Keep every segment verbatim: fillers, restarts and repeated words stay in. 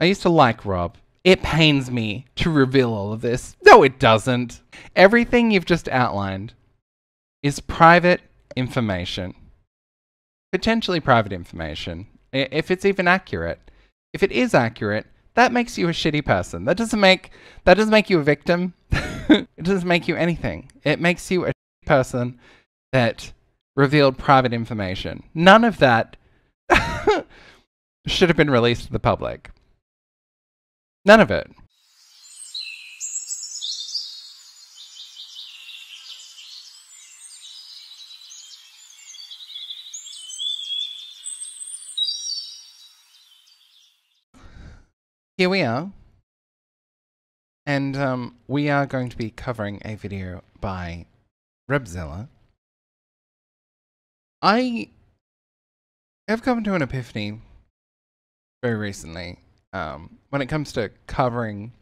I used to like Rob. It pains me to reveal all of this. No, it doesn't. Everything you've just outlined is private information. Potentially private information. If it's even accurate. If it is accurate, that makes you a shitty person. That doesn't make, that doesn't make you a victim. It doesn't make you anything. It makes you a shitty person that revealed private information. None of that should have been released to the public. None of it. Here we are. And um, we are going to be covering a video by Repzilla. I have come to an epiphany very recently. Um, when it comes to covering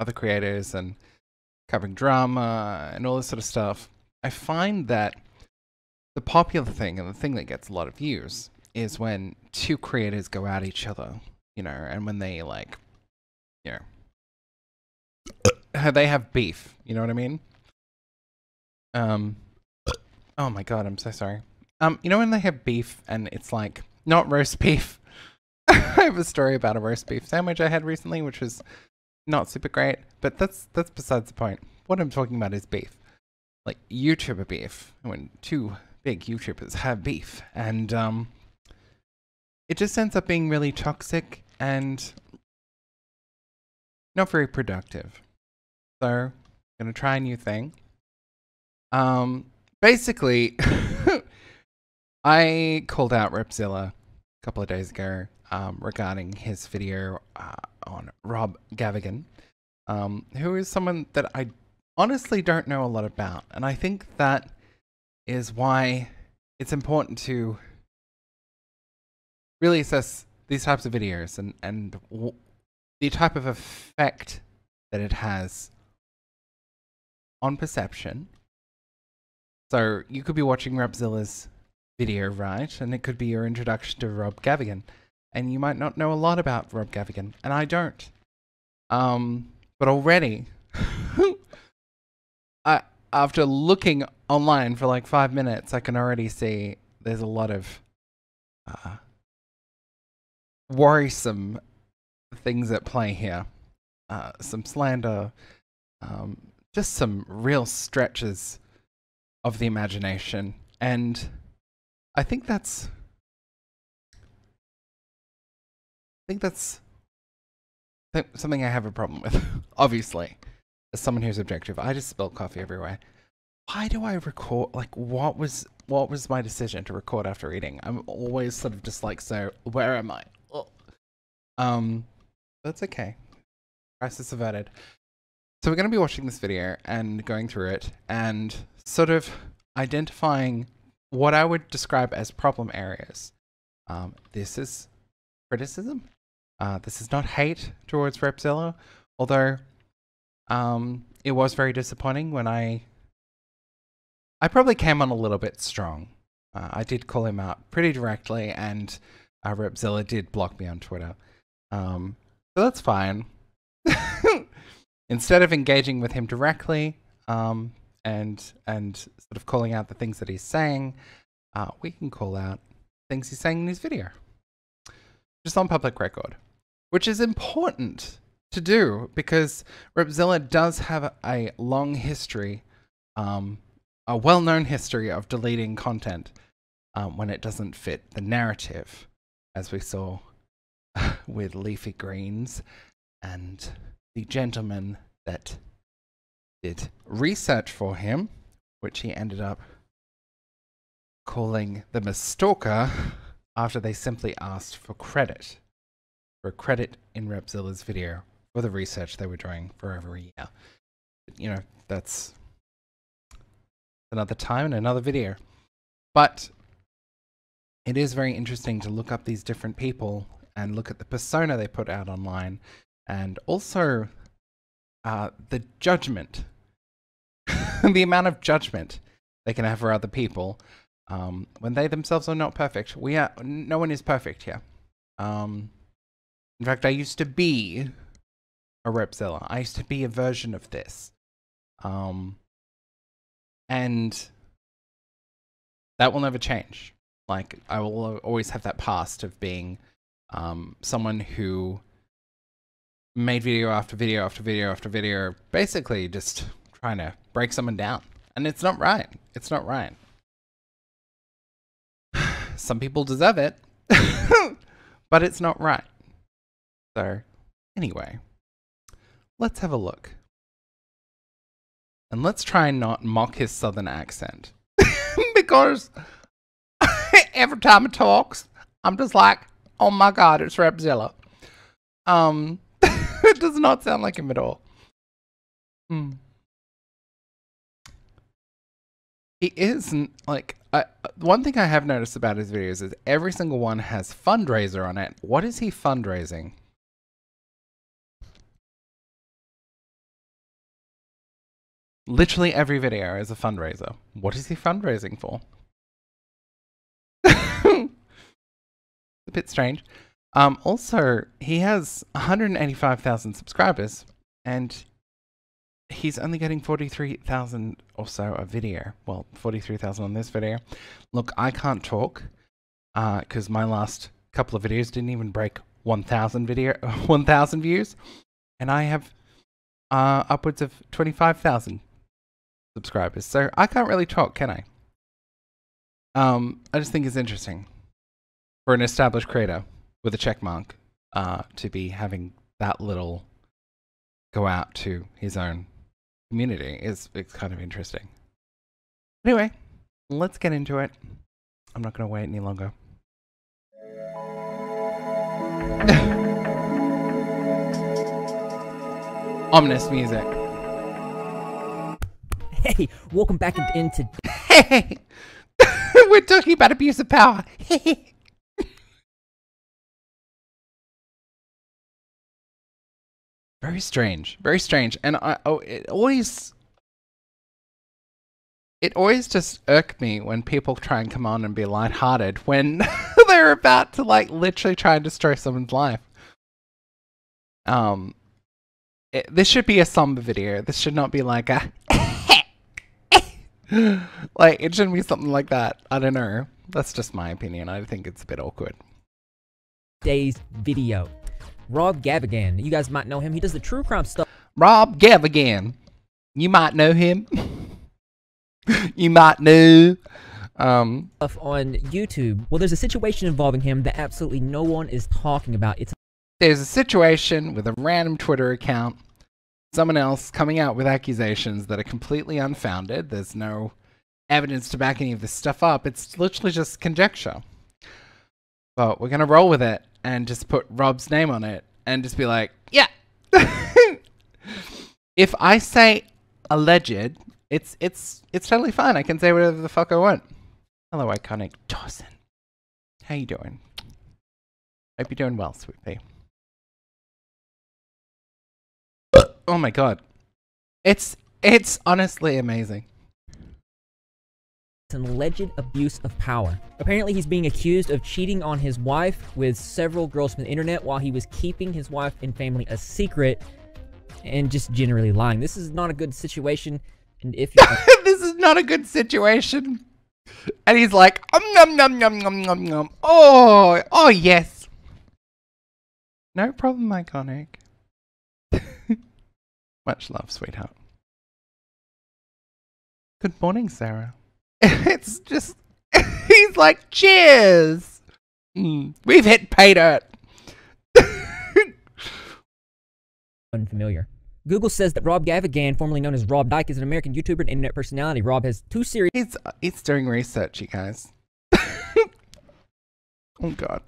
other creators and covering drama and all this sort of stuff, I find that the popular thing and the thing that gets a lot of views is when two creators go at each other, you know, and when they, like, you know, they have beef, you know what I mean? Um, oh my god, I'm so sorry. Um, you know when they have beef and it's like, not roast beef. I have a story about a roast beef sandwich I had recently, which was not super great, but that's that's besides the point. What I'm talking about is beef, like YouTuber beef, when two big YouTubers have beef, and um, it just ends up being really toxic and not very productive. So, I'm gonna try a new thing. Um, basically, I called out Repzilla a couple of days ago. Um, regarding his video uh, on Rob Gavagan, um, who is someone that I honestly don't know a lot about. And I think that is why it's important to really assess these types of videos and, and w the type of effect that it has on perception. So you could be watching Repzilla's video, right? And it could be your introduction to Rob Gavagan. And you might not know a lot about Rob Gavagan, and I don't. Um, but already, I, after looking online for like five minutes, I can already see there's a lot of uh, worrisome things at play here. Uh, some slander, um, just some real stretches of the imagination. And I think that's... I think that's th something I have a problem with, obviously, as someone who's objective. I just spilled coffee everywhere. Why do I record? Like, what was what was my decision to record after eating? I'm always sort of just like, so where am I? Ugh. Um, that's okay. Crisis averted. So we're going to be watching this video and going through it and sort of identifying what I would describe as problem areas. Um, this is criticism. Uh, this is not hate towards Repzilla, although um, it was very disappointing when I... I probably came on a little bit strong. Uh, I did call him out pretty directly, and uh, Repzilla did block me on Twitter. Um, so that's fine. Instead of engaging with him directly um, and, and sort of calling out the things that he's saying, uh, we can call out things he's saying in his video. Just on public record, which is important to do because Repzilla does have a long history, um, a well-known history of deleting content um, when it doesn't fit the narrative, as we saw with Leafy Greens and the gentleman that did research for him, which he ended up calling the Mistalker, after they simply asked for credit, for credit in Repzilla's video for the research they were doing for over a year. You know, that's another time and another video. But it is very interesting to look up these different people and look at the persona they put out online, and also uh, the judgment, the amount of judgment they can have for other people. Um, when they themselves are not perfect. We are, no one is perfect here. Um, In fact, I used to be a Repzilla. I used to be a version of this. Um, and that will never change. Like, I will always have that past of being um, someone who made video after video after video after video, basically just trying to break someone down. And it's not right. It's not right. Some people deserve it, but it's not right. So, anyway, let's have a look. And let's try and not mock his southern accent. Because every time he talks, I'm just like, oh my god, it's Repzilla. Um, it does not sound like him at all. Hmm. He isn't, like, I, one thing I have noticed about his videos is every single one has fundraiser on it. What is he fundraising? Literally every video is a fundraiser. What is he fundraising for? It's a bit strange. Um, also, he has one hundred eighty-five thousand subscribers, and he's only getting forty-three thousand or so a video. Well, forty-three thousand on this video. Look, I can't talk because uh, my last couple of videos didn't even break one thousand video, one thousand views, and I have uh, upwards of twenty-five thousand subscribers. So I can't really talk, can I? Um, I just think it's interesting for an established creator with a check mark uh, to be having that little go out to his own community. Is it's kind of interesting. Anyway, let's get into it. I'm not going to wait any longer. Ominous music. Hey, welcome back into. Hey, we're talking about abuse of power. Hey. Very strange, very strange, and I oh, it always, it always just irked me when people try and come on and be lighthearted when they're about to like literally try and destroy someone's life. Um, it, this should be a somber video. This should not be like a, like it shouldn't be something like that. I don't know. That's just my opinion. I think it's a bit awkward. Today's video. Rob Gavagan. You guys might know him. He does the true crime stuff. Rob Gavagan. You might know him. You might know. Um, stuff on YouTube. Well, there's a situation involving him that absolutely no one is talking about. It's There's a situation with a random Twitter account. Someone else coming out with accusations that are completely unfounded. There's no evidence to back any of this stuff up. It's literally just conjecture. But we're going to roll with it. And just put Rob's name on it and just be like, yeah. If I say alleged, it's it's it's totally fine. I can say whatever the fuck I want. Hello, iconic Dawson. How you doing? Hope you're doing well, sweet pea. Oh my god. It's it's honestly amazing. An alleged abuse of power. Apparently he's being accused of cheating on his wife with several girls from the internet while he was keeping his wife and family a secret and just generally lying. This is not a good situation, and if you this is not a good situation. And he's like, um, nom nom nom nom nom nom. Oh, oh yes. No problem, iconic. Much love, sweetheart. Good morning, Sarah. It's just, he's like, cheers! Mm, we've hit pay dirt! Unfamiliar. Google says that Rob Gavagan, formerly known as Rob Dyke, is an American YouTuber and internet personality. Rob has two series- He's, uh, he's doing research, you guys. Oh god.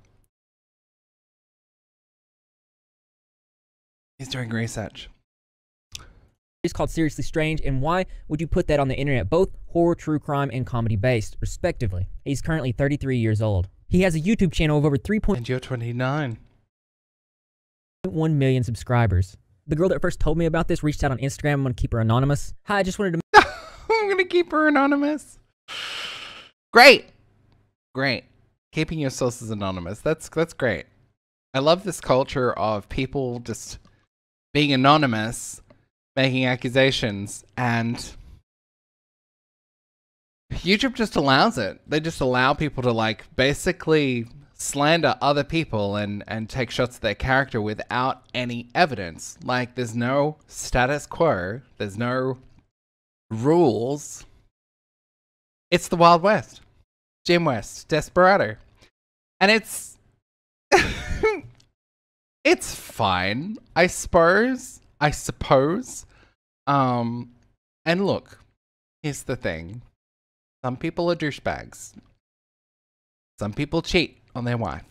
He's doing research. It's called Seriously Strange, and why would you put that on the internet? Both horror, true crime, and comedy based, respectively. He's currently thirty-three years old. He has a YouTube channel of over three point one and you're twenty-nine point one million subscribers. The girl that first told me about this reached out on Instagram. I'm gonna keep her anonymous. Hi, I just wanted to. I'm gonna keep her anonymous. Great, great. Keeping your sources anonymous. That's that's great. I love this culture of people just being anonymous, making accusations, and YouTube just allows it. They just allow people to, like, basically slander other people and, and take shots at their character without any evidence. Like, there's no status quo. There's no rules. It's the Wild West. Jim West. Desperado. And it's... it's fine, I suppose. I suppose. Um, and look, here's the thing. Some people are douchebags. Some people cheat on their wife.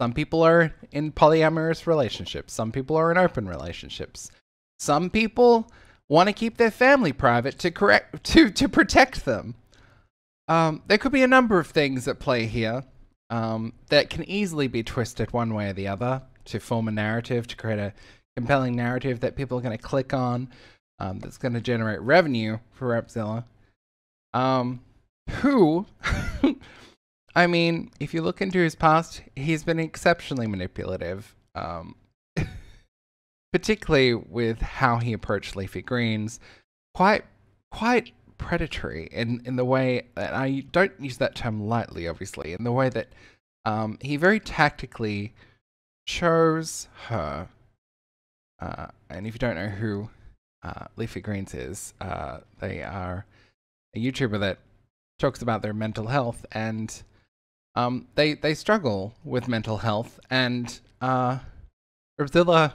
Some people are in polyamorous relationships. Some people are in open relationships. Some people want to keep their family private to correct to to protect them. Um, there could be a number of things at play here um, that can easily be twisted one way or the other to form a narrative, to create a compelling narrative that people are going to click on, um, that's going to generate revenue for Repzilla. Um, who, I mean, if you look into his past, he's been exceptionally manipulative, um, particularly with how he approached Leafy Greens, quite, quite predatory in, in the way, and I don't use that term lightly, obviously, in the way that um, he very tactically chose her. Uh, and if you don't know who uh, Leafy Greens is, uh, they are a YouTuber that talks about their mental health, and um, they they struggle with mental health, and uh, Repzilla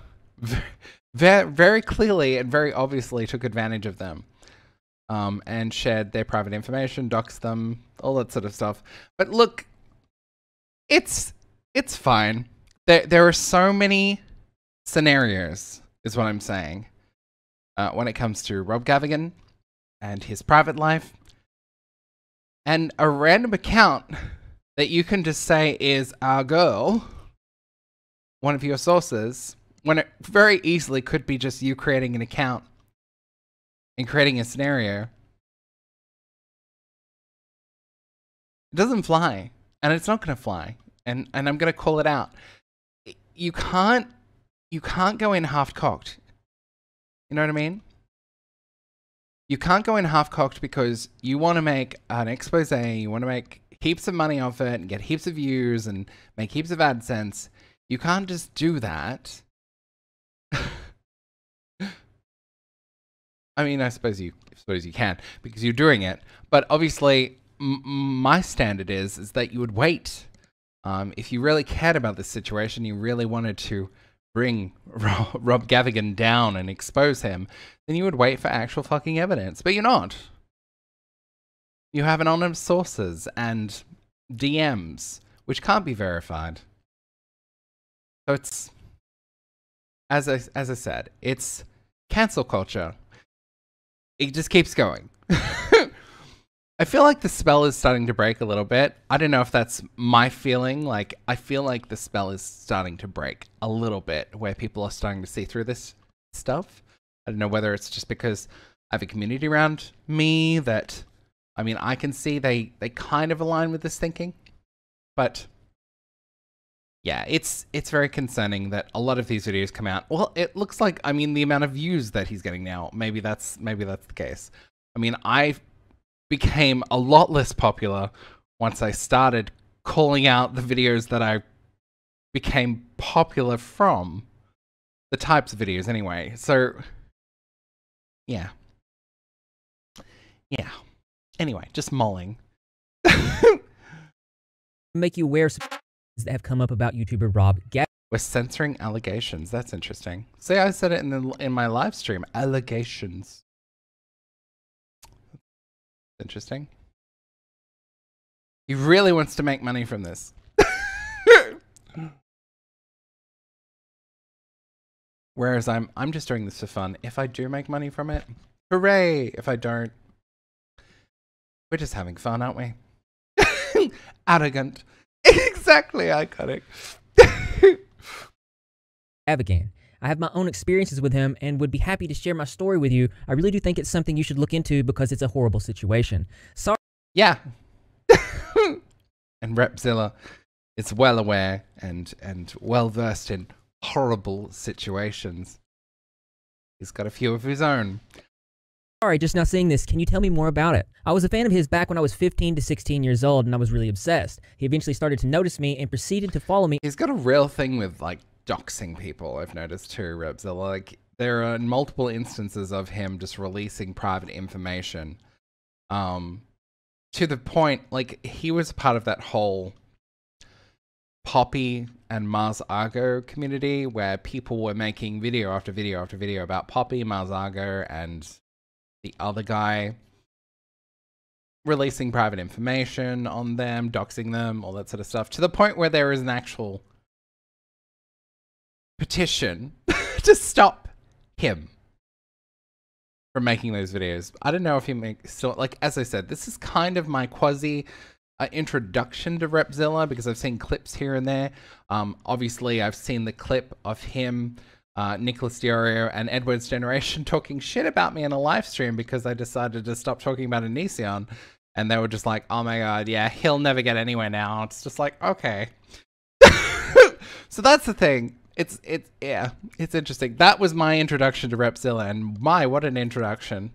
very, very clearly and very obviously took advantage of them, um, and shared their private information, doxed them, all that sort of stuff. But look, it's it's fine. There there are so many scenarios, is what I'm saying, uh, when it comes to Rob Gavagan and his private life, and a random account that you can just say is our girl, one of your sources, when it very easily could be just you creating an account and creating a scenario. It doesn't fly, and it's not going to fly, and, and I'm going to call it out. You can't, you can't go in half-cocked, you know what I mean? You can't go in half-cocked because you want to make an expose, you want to make heaps of money off it and get heaps of views and make heaps of AdSense. You can't just do that. I mean, I suppose you, I suppose you can because you're doing it. But obviously, m my standard is is that you would wait. Um, if you really cared about this situation, you really wanted to bring Rob, Rob Gavagan down and expose him, then you would wait for actual fucking evidence. But you're not. You have anonymous sources and D Ms, which can't be verified. So it's, as I, as I said, it's cancel culture. It just keeps going. I feel like the spell is starting to break a little bit. I don't know if that's my feeling. Like, I feel like the spell is starting to break a little bit where people are starting to see through this stuff. I don't know whether it's just because I have a community around me that, I mean, I can see they, they kind of align with this thinking. But yeah, it's, it's very concerning that a lot of these videos come out. Well, it looks like, I mean, the amount of views that he's getting now, maybe that's, maybe that's the case. I mean, I've, became a lot less popular once I started calling out the videos that I became popular from. The types of videos, anyway. So, yeah. Yeah. Anyway, just mulling. Make you aware some that have come up about YouTuber Rob Gavagan. We're censoring allegations. That's interesting. See, I said it in, the, in my live stream. Allegations. Interesting. He really wants to make money from this. Whereas I'm I'm just doing this for fun. If I do make money from it, hooray! If I don't, we're just having fun, aren't we? Arrogant. Exactly, iconic. Gavagan. I have my own experiences with him and would be happy to share my story with you. I really do think it's something you should look into because it's a horrible situation. Sorry. Yeah. And Repzilla is well aware and and well versed in horrible situations. He's got a few of his own. Sorry, just now seeing this. Can you tell me more about it? I was a fan of his back when I was fifteen to sixteen years old, and I was really obsessed. He eventually started to notice me and proceeded to follow me. He's got a real thing with, like, doxing people, I've noticed too, Repzilla. Like, there are multiple instances of him just releasing private information. Um, to the point, like, he was part of that whole Poppy and Mars Argo community where people were making video after video after video about Poppy, Mars Argo, and the other guy, releasing private information on them, doxing them, all that sort of stuff, to the point where there is an actual petition to stop him from making those videos. I don't know if he makes, so, like, as I said, this is kind of my quasi uh, introduction to Repzilla, because I've seen clips here and there. Um, obviously, I've seen the clip of him, Uh, Nicholas Diorio and Edwards Generation talking shit about me in a live stream because I decided to stop talking about Onision, and they were just like, oh my god, yeah, he'll never get anywhere now. It's just like, okay. So that's the thing. It's, it's, yeah, it's interesting. That was my introduction to Repzilla, and my, what an introduction.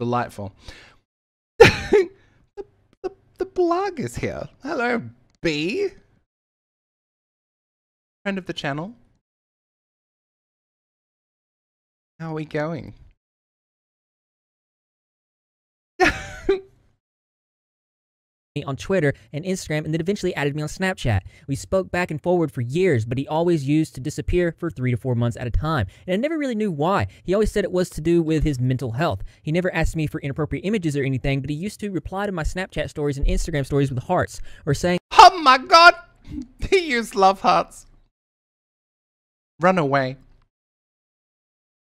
Delightful. the, the, the blog is here. Hello, B. Friend of the channel. How are we going? On Twitter and Instagram, and then eventually added me on Snapchat. We spoke back and forward for years, but he always used to disappear for three to four months at a time, and I never really knew why. He always said it was to do with his mental health. He never asked me for inappropriate images or anything, but he used to reply to my Snapchat stories and Instagram stories with hearts, or saying, oh my god, he used love hearts. Run away.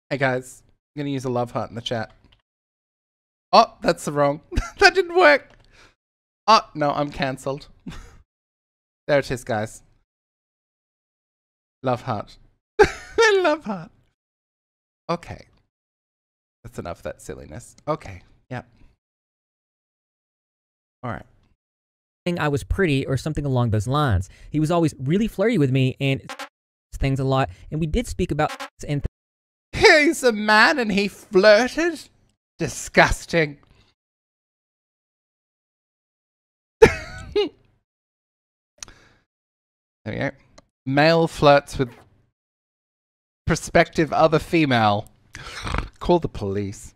Hey guys, I'm gonna use a love heart in the chat. Oh, that's the wrong. That didn't work. Oh, no, I'm cancelled. There it is, guys. Love heart. Love heart. Okay. That's enough of that silliness. Okay, yep. Alright. I was pretty or something along those lines. He was always really flirty with me and things a lot, and we did speak about and th he's a man and he flirted? Disgusting. There we go. Male flirts with prospective other female. Call the police.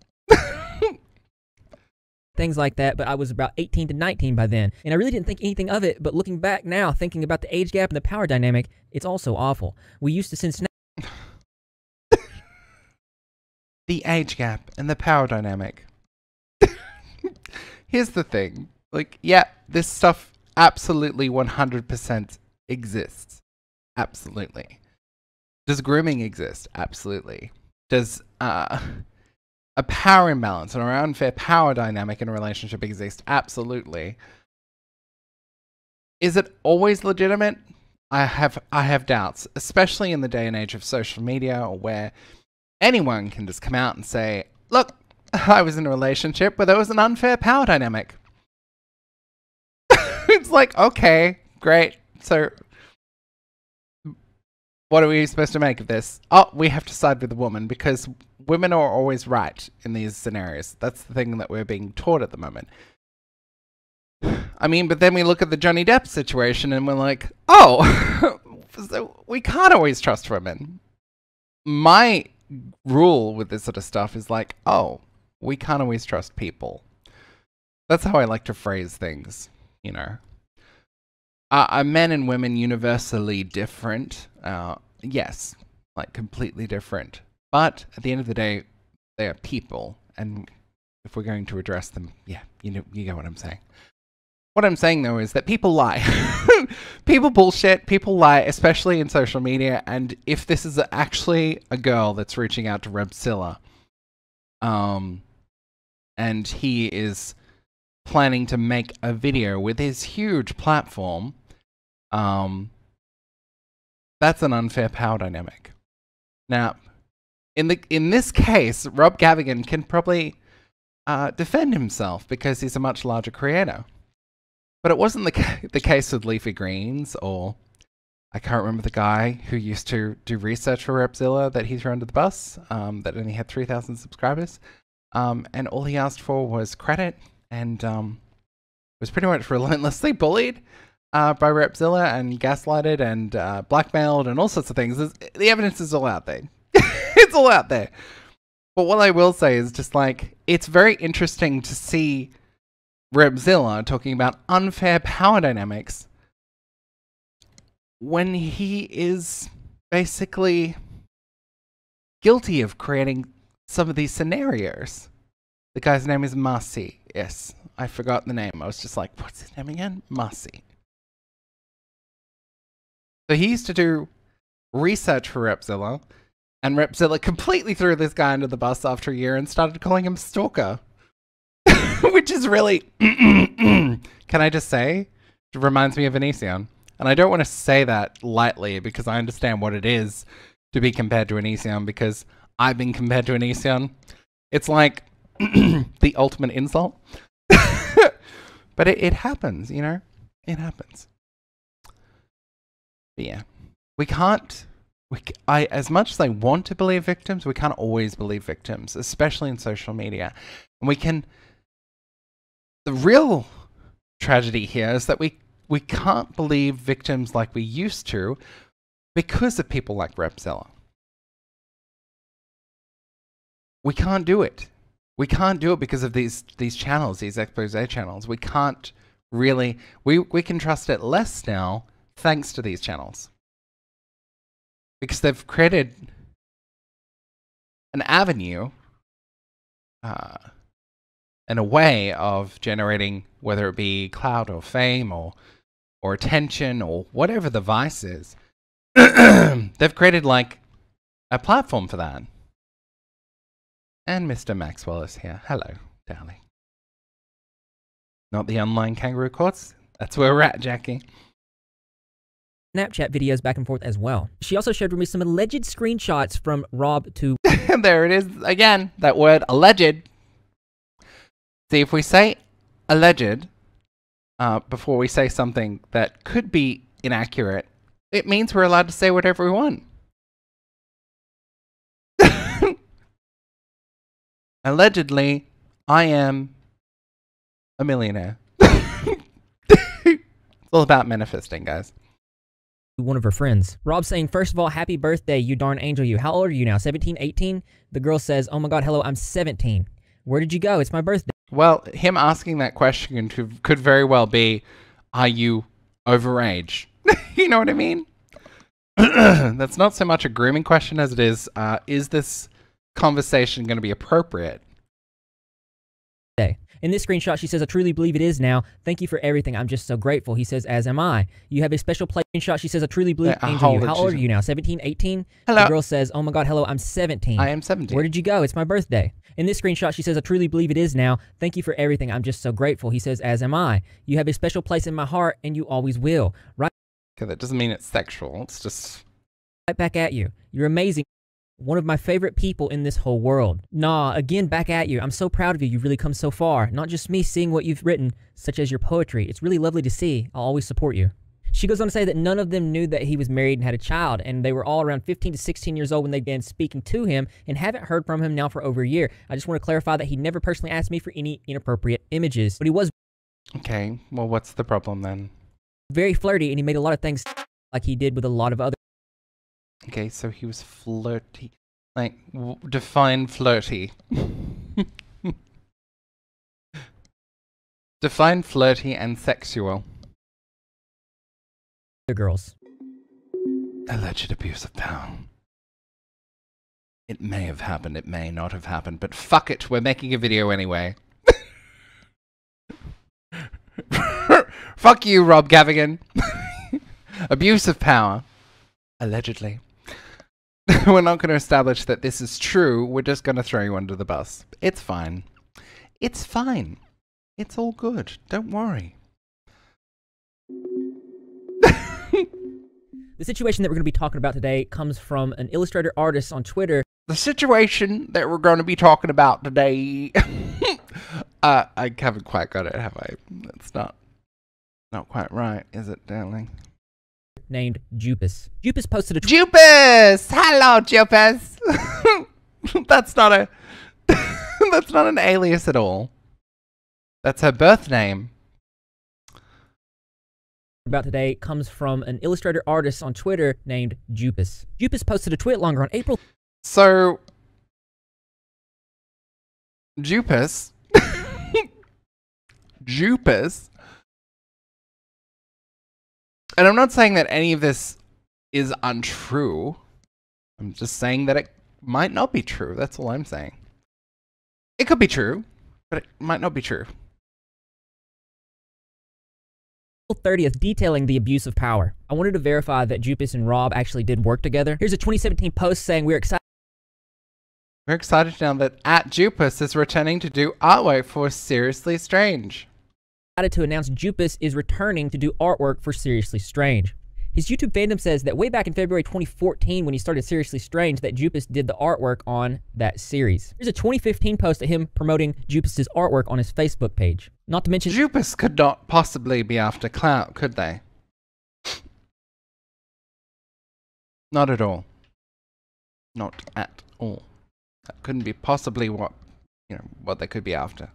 Things like that, but I was about eighteen to nineteen by then, and I really didn't think anything of it, but looking back now, thinking about the age gap and the power dynamic, it's also awful. We used to sense the age gap and the power dynamic. Here's the thing. Like, yeah, this stuff absolutely one hundred percent exists. Absolutely. Does grooming exist? Absolutely. Does uh, a power imbalance or an unfair power dynamic in a relationship exist? Absolutely. Is it always legitimate? I have, I have doubts, especially in the day and age of social media, or where anyone can just come out and say, look, I was in a relationship where there was an unfair power dynamic. It's like, okay, great. So what are we supposed to make of this? Oh, we have to side with the woman because women are always right in these scenarios. That's the thing that we're being taught at the moment. I mean, but then we look at the Johnny Depp situation and we're like, oh, so we can't always trust women. My rule with this sort of stuff is like, oh, we can't always trust people. That's how I like to phrase things, you know. Uh, are men and women universally different? Uh, yes, like completely different. But at the end of the day, they are people, and if we're going to address them, yeah, you know, you get what I'm saying. What I'm saying though is that people lie. People bullshit, people lie, especially in social media, and if this is actually a girl that's reaching out to Repzilla, um, and he is planning to make a video with his huge platform, um, that's an unfair power dynamic. Now, in the in this case, Rob Gavagan can probably uh, defend himself because he's a much larger creator. But it wasn't the, the case with Leafy Greens, or I can't remember the guy who used to do research for Repzilla that he threw under the bus, um, that only had three thousand subscribers. Um, and all he asked for was credit, and um, was pretty much relentlessly bullied uh, by Repzilla and gaslighted and uh, blackmailed and all sorts of things. It's, the evidence is all out there. It's all out there. But what I will say is just like, it's very interesting to see Repzilla talking about unfair power dynamics when he is basically guilty of creating some of these scenarios. The guy's name is Marcy. Yes, I forgot the name. I was just like, what's his name again? Marcy. So he used to do research for Repzilla, and Repzilla completely threw this guy under the bus after a year and started calling him stalker. Which is really, can I just say, it reminds me of Onision. And I don't want to say that lightly, because I understand what it is to be compared to Onision, because I've been compared to Onision. It's like the ultimate insult. But it, it happens, you know? It happens. But yeah. We can't, we, I, as much as I want to believe victims, we can't always believe victims, especially in social media. And we can, the real tragedy here is that we, we can't believe victims like we used to because of people like Repzilla. We can't do it. We can't do it because of these, these channels, these exposé channels. We can't really, we, we can trust it less now thanks to these channels. Because they've created an avenue uh, and a way of generating, whether it be clout or fame or, or attention or whatever the vice is. They've created like a platform for that. And Mister Maxwell is here. Hello, darling. Not the online kangaroo courts. That's where we're at, Jackie. Snapchat videos back and forth as well. She also showed me some alleged screenshots from Rob to... There it is again. That word, alleged. See, if we say alleged uh, before we say something that could be inaccurate, it means we're allowed to say whatever we want. Allegedly, I am a millionaire. It's all about manifesting, guys. One of her friends. Rob saying, first of all, happy birthday, you darn angel you. How old are you now? seventeen, eighteen? The girl says, oh my God, hello, I'm seventeen. Where did you go? It's my birthday. Well, him asking that question could very well be, are you overage? You know what I mean? That's not so much a grooming question as it is, uh, is this conversation going to be appropriate? In this screenshot, she says, I truly believe it is now. Thank you for everything. I'm just so grateful. He says, as am I. You have a special place. Screenshot, she says, I truly believe yeah, angel you. How old are you now? seventeen, eighteen? Hello. The girl says, oh my God, hello, I'm seventeen. I am seventeen. Where did you go? It's my birthday. In this screenshot, she says, I truly believe it is now. Thank you for everything. I'm just so grateful. He says, as am I. You have a special place in my heart, and you always will. Right. Okay, that doesn't mean it's sexual. It's just... Right back at you. You're amazing. One of my favorite people in this whole world. Nah, again, back at you. I'm so proud of you. You've really come so far. Not just me seeing what you've written, such as your poetry. It's really lovely to see. I'll always support you. She goes on to say that none of them knew that he was married and had a child, and they were all around fifteen to sixteen years old when they began speaking to him and haven't heard from him now for over a year. I just want to clarify that he never personally asked me for any inappropriate images, but he was... Okay, well, what's the problem then? Very flirty, and he made a lot of things like he did with a lot of other... Okay, so he was flirty. Like, w define flirty. Define flirty and sexual. The girls. Alleged abuse of power. It may have happened, it may not have happened, but fuck it, we're making a video anyway. Fuck you, Rob Gavagan. Abuse of power. Allegedly. We're not going to establish that this is true. We're just going to throw you under the bus. It's fine. It's fine. It's all good. Don't worry. The situation that we're going to be talking about today comes from an illustrator artist on Twitter. The situation that we're going to be talking about today. uh, I haven't quite got it, have I? It's not. Not quite right, is it, darling? Named Joopis. Joopis posted a tweet. Joopis! Hello, Joopis! That's not a... that's not an alias at all. That's her birth name. About today comes from an illustrator artist on Twitter named Joopis. Joopis posted a tweet longer on April... So... Joopis. Joopis. And I'm not saying that any of this is untrue. I'm just saying that it might not be true. That's all I'm saying. It could be true, but it might not be true. April thirtieth, detailing the abuse of power. I wanted to verify that Joopis and Rob actually did work together. Here's a twenty seventeen post saying we're excited. We're excited now that at Joopis is returning to do artwork for Seriously Strange. To announce Joopis is returning to do artwork for Seriously Strange. His YouTube fandom says that way back in February twenty fourteen, when he started Seriously Strange, that Joopis did the artwork on that series. Here's a twenty fifteen post of him promoting Joopis's artwork on his Facebook page. Not to mention, Joopis could not possibly be after clout, could they? Not at all. Not at all. That couldn't be possibly what you know what they could be after.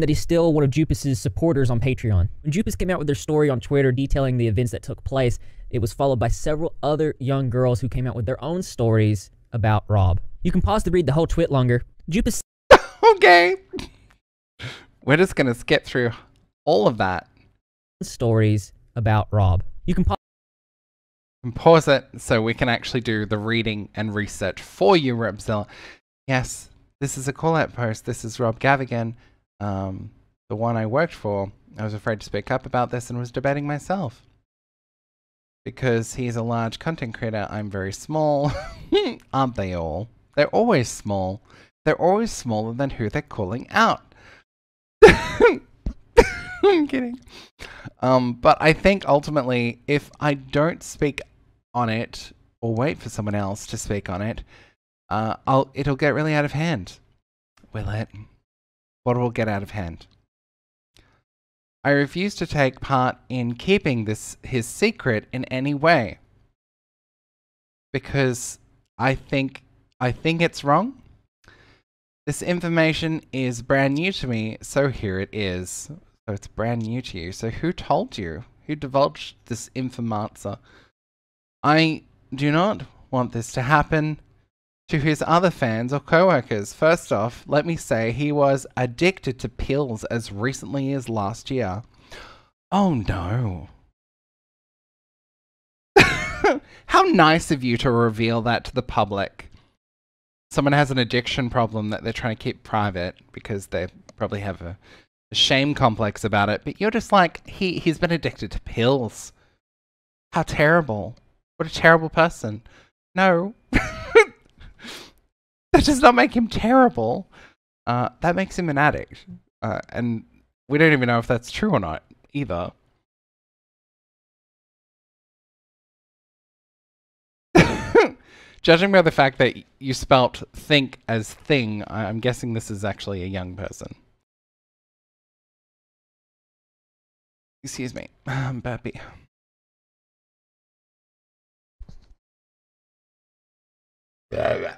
That he's still one of Joopis's supporters on Patreon. When Joopis came out with their story on Twitter detailing the events that took place, it was followed by several other young girls who came out with their own stories about Rob. You can pause to read the whole tweet longer. Joopis... okay. We're just gonna skip through all of that. ...stories about Rob. You can pause... And pause it so we can actually do the reading and research for you, Repzilla. Yes, this is a call-out post. This is Rob Gavagan. Um, the one I worked for, I was afraid to speak up about this and was debating myself. Because he's a large content creator, I'm very small. Aren't they all? They're always small. They're always smaller than who they're calling out. I'm kidding. Um, but I think ultimately, if I don't speak on it, or wait for someone else to speak on it, uh, I'll, it'll get really out of hand. Will it? What will get out of hand? I refuse to take part in keeping this his secret in any way, because I think I think it's wrong. This information is brand new to me, so here it is. So it's brand new to you. So who told you? Who divulged this informancer? I do not want this to happen to his other fans or co-workers. First off, let me say he was addicted to pills as recently as last year. Oh no. How nice of you to reveal that to the public. Someone has an addiction problem that they're trying to keep private because they probably have a, a shame complex about it, but you're just like, he, he's been addicted to pills. How terrible. What a terrible person. No. That does not make him terrible. Uh, that makes him an addict. Uh, and we don't even know if that's true or not, either. Judging by the fact that you spelt think as thing, I'm guessing this is actually a young person. Excuse me, I'm burpy.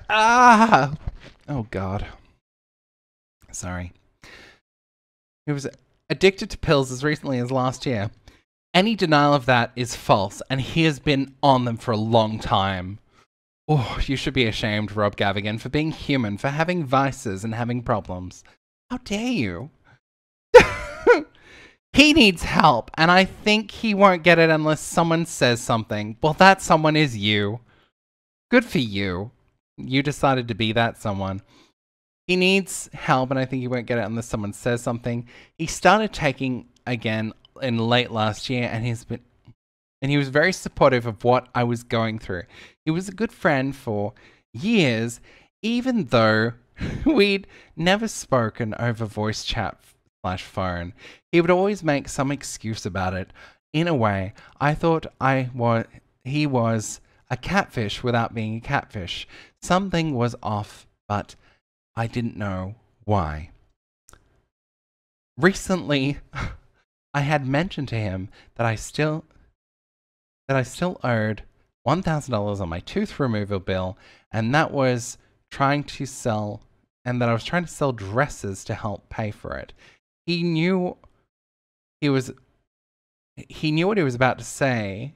Ah! Oh god. Sorry. He was addicted to pills as recently as last year. Any denial of that is false, and he has been on them for a long time. Oh, you should be ashamed, Rob Gavagan, for being human, for having vices and having problems. How dare you? He needs help, and I think he won't get it unless someone says something. Well, that someone is you. Good for you. You decided to be that someone. He needs help, and I think he won't get it unless someone says something. He started taking again in late last year, and he's been, and he was very supportive of what I was going through. He was a good friend for years, even though we'd never spoken over voice chat slash phone. He would always make some excuse about it. In a way, I thought I was, he was a catfish without being a catfish. Something was off, but I didn't know why. Recently, I had mentioned to him that I still that I still owed one thousand dollars on my tooth removal bill, and that was trying to sell, and that I was trying to sell dresses to help pay for it. He knew he was, he knew what he was about to say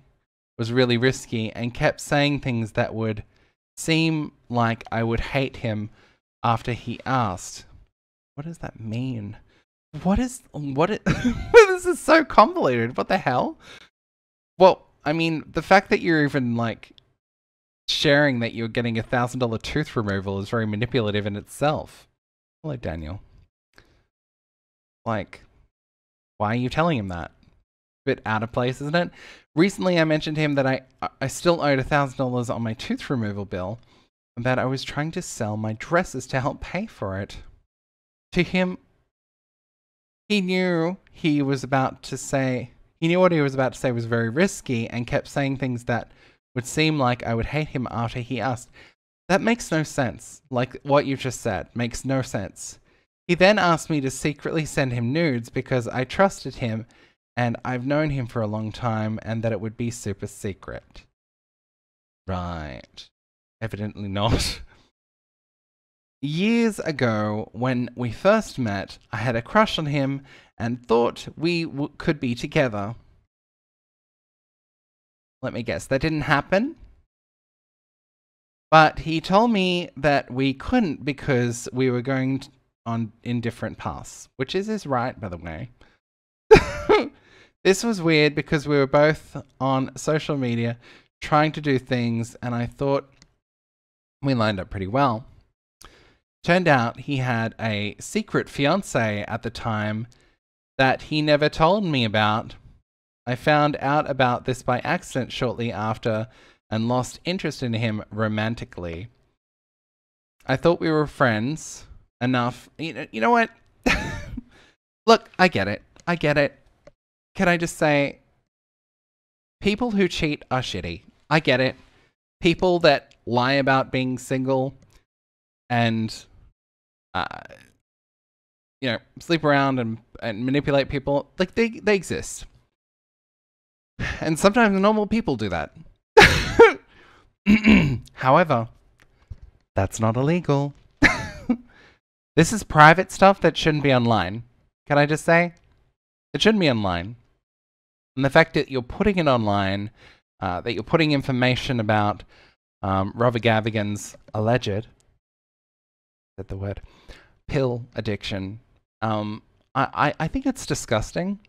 was really risky, and kept saying things that would seem like I would hate him after he asked. What does that mean? What is, what is, this is so convoluted. What the hell? Well, I mean, the fact that you're even like sharing that you're getting a thousand dollar tooth removal is very manipulative in itself. Hello, Daniel. Like, why are you telling him that? Bit out of place, isn't it? Recently, I mentioned to him that I I still owed one thousand dollars on my tooth removal bill, and that I was trying to sell my dresses to help pay for it. To him, he knew he was about to say, he knew what he was about to say was very risky, and kept saying things that would seem like I would hate him after he asked. That makes no sense. Like, what you just said makes no sense. He then asked me to secretly send him nudes because I trusted him and I've known him for a long time, and that it would be super secret. Right. Evidently not. Years ago, when we first met, I had a crush on him and thought we w could be together. Let me guess, that didn't happen? But he told me that we couldn't because we were going on in different paths, which is his right, by the way. This was weird because we were both on social media trying to do things, and I thought we lined up pretty well. Turned out he had a secret fiancée at the time that he never told me about. I found out about this by accident shortly after and lost interest in him romantically. I thought we were friends enough. You know, you know what? Look, I get it. I get it. Can I just say, people who cheat are shitty. I get it. People that lie about being single and, uh, you know, sleep around and, and manipulate people, like, they, they exist. And sometimes normal people do that. However, that's not illegal. This is private stuff that shouldn't be online. Can I just say? It shouldn't be online. And the fact that you're putting it online, uh, that you're putting information about um, Rob Gavagan's alleged, said the word, pill addiction, um, I, I, I think it's disgusting.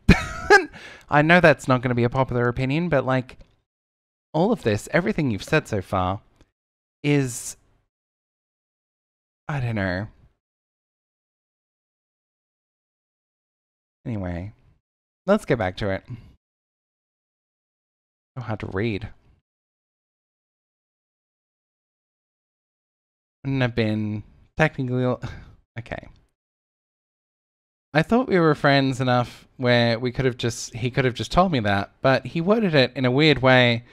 I know that's not going to be a popular opinion, but like, all of this, everything you've said so far is, I don't know. Anyway. Let's get back to it. I don't know how to read. Wouldn't have been technically... Okay. I thought we were friends enough where we could have just... He could have just told me that, but he worded it in a weird way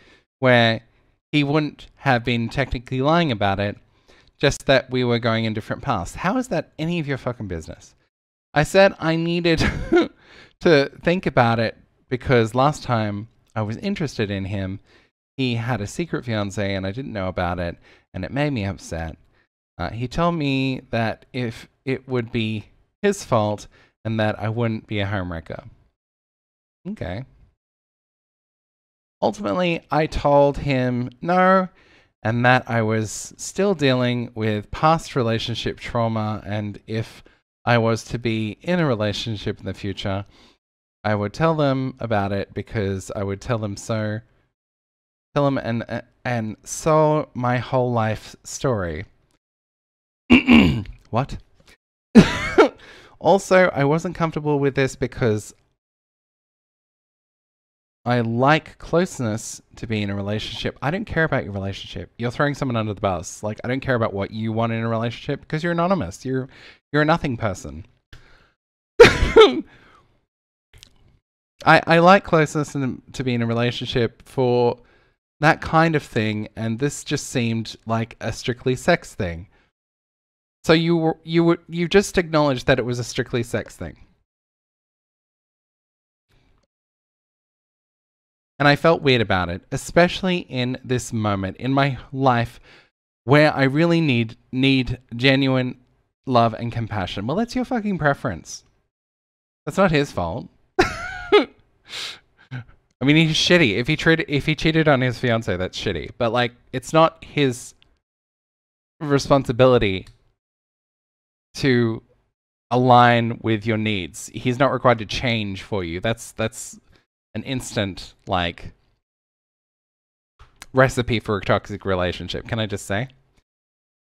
where he wouldn't have been technically lying about it, just that we were going in different paths. How is that any of your fucking business? I said I needed... to think about it, because last time I was interested in him, he had a secret fiance and I didn't know about it, and it made me upset. Uh, he told me that if it would be his fault and that I wouldn't be a homewrecker. Okay. Ultimately, I told him no, and that I was still dealing with past relationship trauma, and if I was to be in a relationship in the future, I would tell them about it, because I would tell them so, tell them and, and so my whole life story. What? Also, I wasn't comfortable with this because I like closeness to be in a relationship. I don't care about your relationship. You're throwing someone under the bus. Like, I don't care about what you want in a relationship because you're anonymous. You're, you're a nothing person. I, I like closeness in, to be in a relationship for that kind of thing, and this just seemed like a strictly sex thing. So you you you just acknowledged that it was a strictly sex thing. and I felt weird about it, especially in this moment in my life where I really need need genuine love and compassion. Well, that's your fucking preference. That's not his fault. I mean, he's shitty. If he treated, if he cheated on his fiance, that's shitty. But like, it's not his responsibility to align with your needs. He's not required to change for you. That's that's an instant like recipe for a toxic relationship. Can I just say?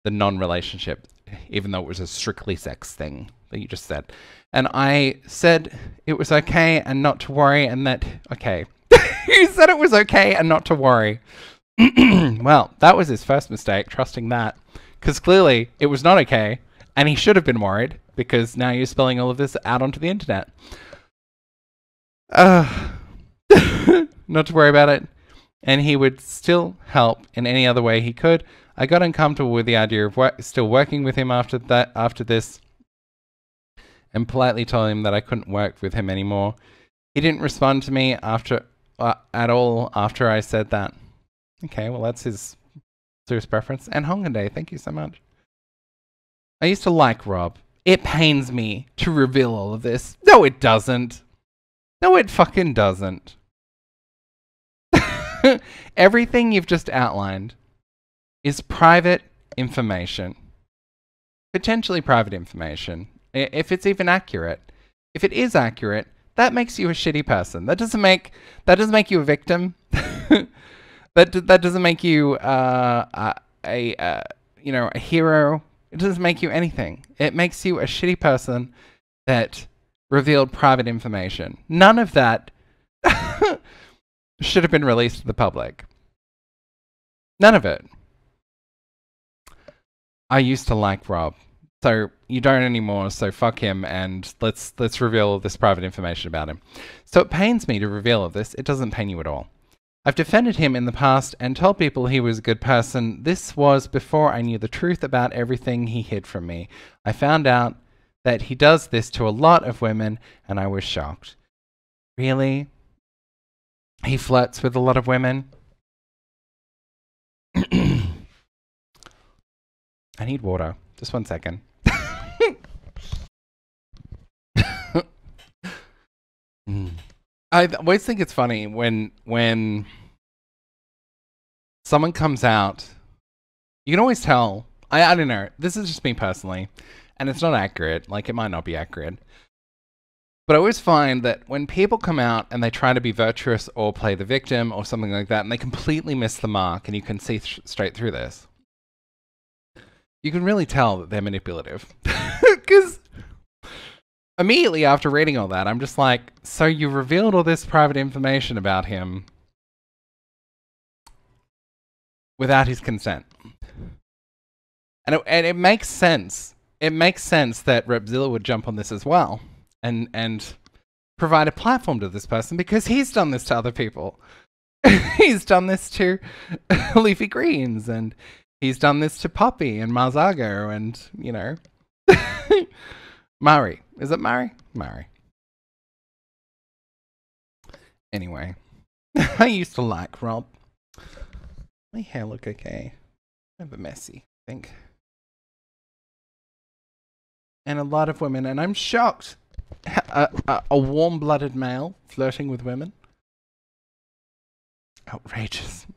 The non-relationship, even though it was a strictly sex thing that you just said. And I said it was okay and not to worry and that, okay. You said it was okay and not to worry. Well, that was his first mistake, trusting that. Because clearly it was not okay and he should have been worried because now you're spilling all of this out onto the internet. Uh, not to worry about it. And he would still help in any other way he could. I got uncomfortable with the idea of work, still working with him after that, after this, and politely told him that I couldn't work with him anymore. He didn't respond to me after uh, at all after I said that. Okay, well that's his serious preference. And Hongaday, thank you so much. I used to like Rob. It pains me to reveal all of this. No, it doesn't. No, it fucking doesn't. Everything you've just outlined is private information. Potentially private information. If it's even accurate. If it is accurate, that makes you a shitty person. That doesn't make, that doesn't make you a victim. that, that doesn't make you uh, a, a, you know, a hero. It doesn't make you anything. It makes you a shitty person that revealed private information. None of that should have been released to the public. None of it. I used to like Rob, so you don't anymore, so fuck him, and let's let's reveal this private information about him. So it pains me to reveal all this. It doesn't pain you at all. I've defended him in the past and told people he was a good person. This was before I knew the truth about everything he hid from me. I found out that he does this to a lot of women, and I was shocked. Really? He flirts with a lot of women? I need water. Just one second. mm. I always think it's funny when when someone comes out. You can always tell. I, I don't know. This is just me personally. And it's not accurate. Like, it might not be accurate. But I always find that when people come out and they try to be virtuous or play the victim or something like that, and they completely miss the mark, and you can see th- straight through this. You can really tell that they're manipulative. Because immediately after reading all that, I'm just like, so you revealed all this private information about him without his consent. And it, and it makes sense. It makes sense that Repzilla would jump on this as well and, and provide a platform to this person because he's done this to other people. He's done this to Leafy Greens and... He's done this to Poppy and Mars Argo and, you know, Mari. Is it Mari? Mari. Anyway, I used to like Rob. My hair look okay. A bit messy, I think. And a lot of women, and I'm shocked. A, a, a warm-blooded male flirting with women. Outrageous.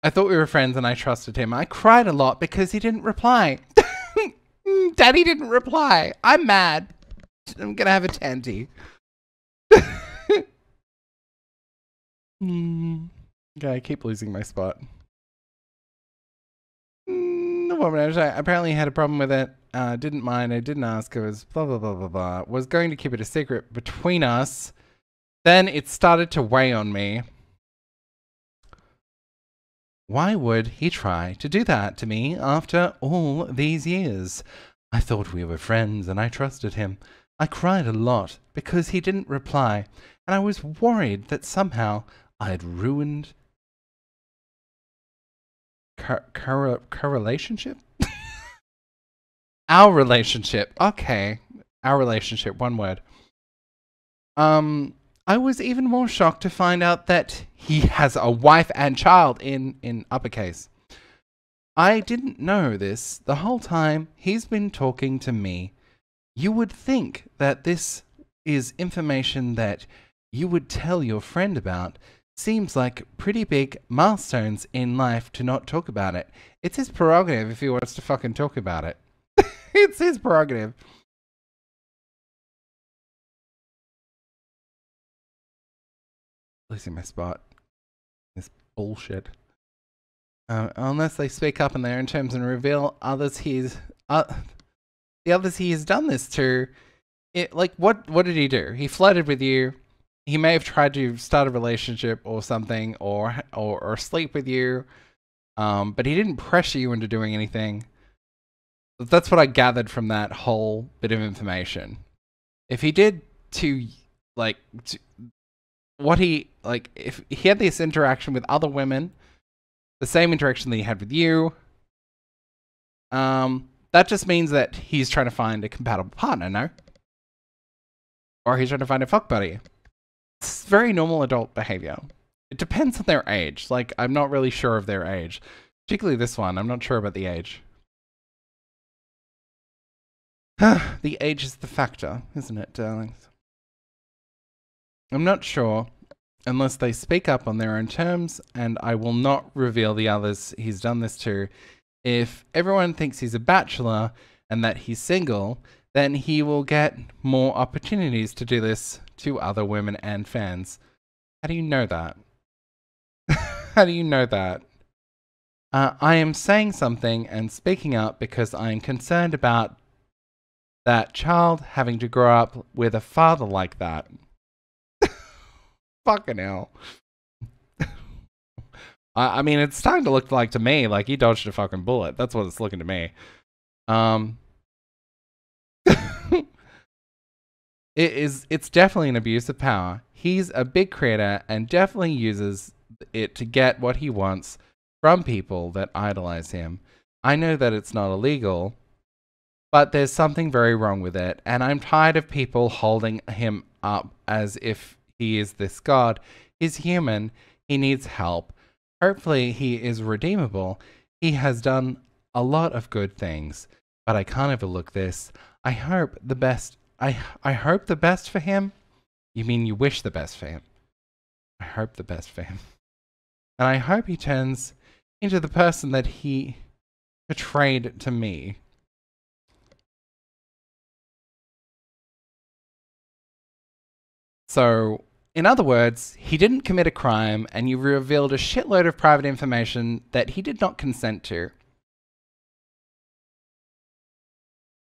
I thought we were friends and I trusted him. I cried a lot because he didn't reply. Daddy didn't reply. I'm mad. I'm gonna have a tanty. mm. Okay, I keep losing my spot. Mm, the woman I apparently had a problem with it. Uh, didn't mind. I didn't ask. It was blah, blah, blah, blah, blah. Was going to keep it a secret between us. Then it started to weigh on me. Why would he try to do that to me after all these years? I thought we were friends and I trusted him. I cried a lot because he didn't reply, and I was worried that somehow I had ruined cor cor cor relationship? Our relationship. Okay. Our relationship. One word. Um, I was even more shocked to find out that he has a wife and child in, in uppercase. I didn't know this the whole time he's been talking to me. You would think that this is information that you would tell your friend about. Seems like pretty big milestones in life to not talk about it. It's his prerogative if he wants to fucking talk about it. It's his prerogative. Losing my spot. This bullshit. Uh, unless they speak up in their own terms and reveal others he's uh, the others he has done this to. It like what? What did he do? He flirted with you. He may have tried to start a relationship or something, or or, or sleep with you, um, but he didn't pressure you into doing anything. That's what I gathered from that whole bit of information. If he did to like to, what he like, if he had this interaction with other women, the same interaction that he had with you, um, that just means that he's trying to find a compatible partner, no? Or he's trying to find a fuck buddy. It's very normal adult behavior. It depends on their age. Like, I'm not really sure of their age. Particularly this one. I'm not sure about the age. The age is the factor, isn't it, darlings? I'm not sure unless they speak up on their own terms, and I will not reveal the others he's done this to. If everyone thinks he's a bachelor and that he's single, then he will get more opportunities to do this to other women and fans. How do you know that? How do you know that? Uh, I am saying something and speaking up because I am concerned about that child having to grow up with a father like that. Fucking hell. I, I mean, it's starting to look like to me, like he dodged a fucking bullet. That's what it's looking to me. Um... It is, it's definitely an abuse of power. He's a big creator and definitely uses it to get what he wants from people that idolize him. I know that it's not illegal, but there's something very wrong with it, and I'm tired of people holding him up as if he is this god. He's human. He needs help. Hopefully he is redeemable. He has done a lot of good things, but I can't overlook this. I hope the best... I, I hope the best for him. You mean you wish the best for him. I hope the best for him. And I hope he turns into the person that he betrayed to me. So, in other words, he didn't commit a crime and you revealed a shitload of private information that he did not consent to.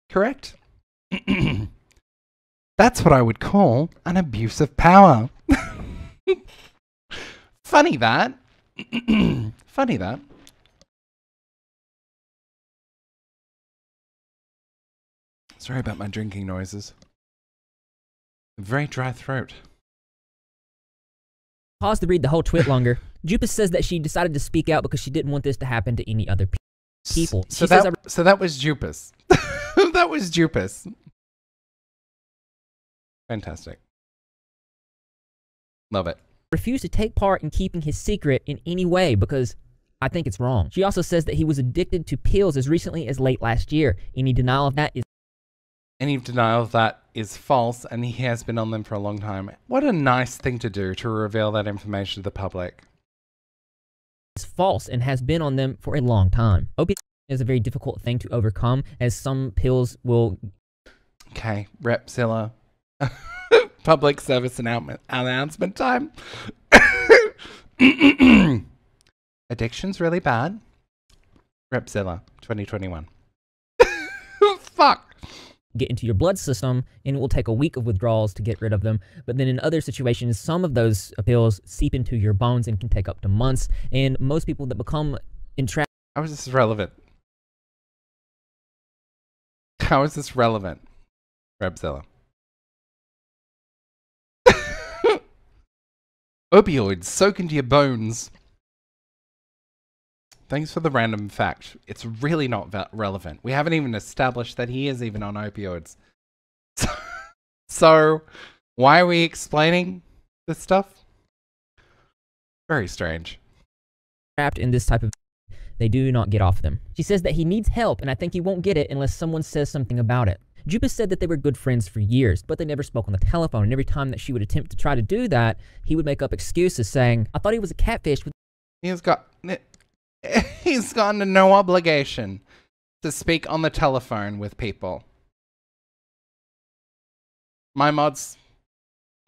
Correct? That's what I would call an abuse of power. Funny that. Funny that. Sorry about my drinking noises. A very dry throat. Pause to read the whole tweet longer. Joopis says that she decided to speak out because she didn't want this to happen to any other pe people. So, she that, says so that was Joopis. That was Joopis. Fantastic. Love it. Refused to take part in keeping his secret in any way because I think it's wrong. She also says that he was addicted to pills as recently as late last year. Any denial of that is... Any denial of that is false, and he has been on them for a long time. What a nice thing to do, to reveal that information to the public. It's false and has been on them for a long time. Opiate is a very difficult thing to overcome, as some pills will... Okay, Repzilla. Public service announcement time. Addiction's really bad. Repzilla, twenty twenty-one. Fuck. Get into your blood system, and it will take a week of withdrawals to get rid of them. But then in other situations, some of those pills seep into your bones and can take up to months. And most people that become entrapped... How is this relevant? How is this relevant? Repzilla. Opioids soak into your bones. Thanks for the random fact. It's really not relevant. We haven't even established that he is even on opioids. So, why are we explaining this stuff. Very strange. Trapped in this type of... They do not get off them. She says that he needs help, and I think he won't get it unless someone says something about it. Joopis said that they were good friends for years, but they never spoke on the telephone, and every time that she would attempt to try to do that, he would make up excuses saying, I thought he was a catfish with... He's got... He's gotten to no obligation to speak on the telephone with people. My mods...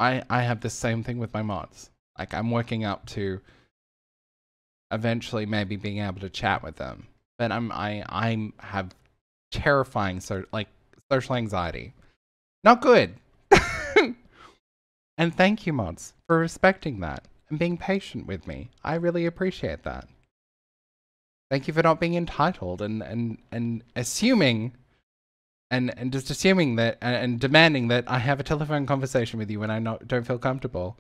I, I have the same thing with my mods. Like, I'm working up to... eventually maybe being able to chat with them. But I'm I I have terrifying so like social anxiety. Not good. And thank you, mods, for respecting that and being patient with me. I really appreciate that. Thank you for not being entitled and and, and assuming and, and just assuming that and, and demanding that I have a telephone conversation with you when I not don't feel comfortable.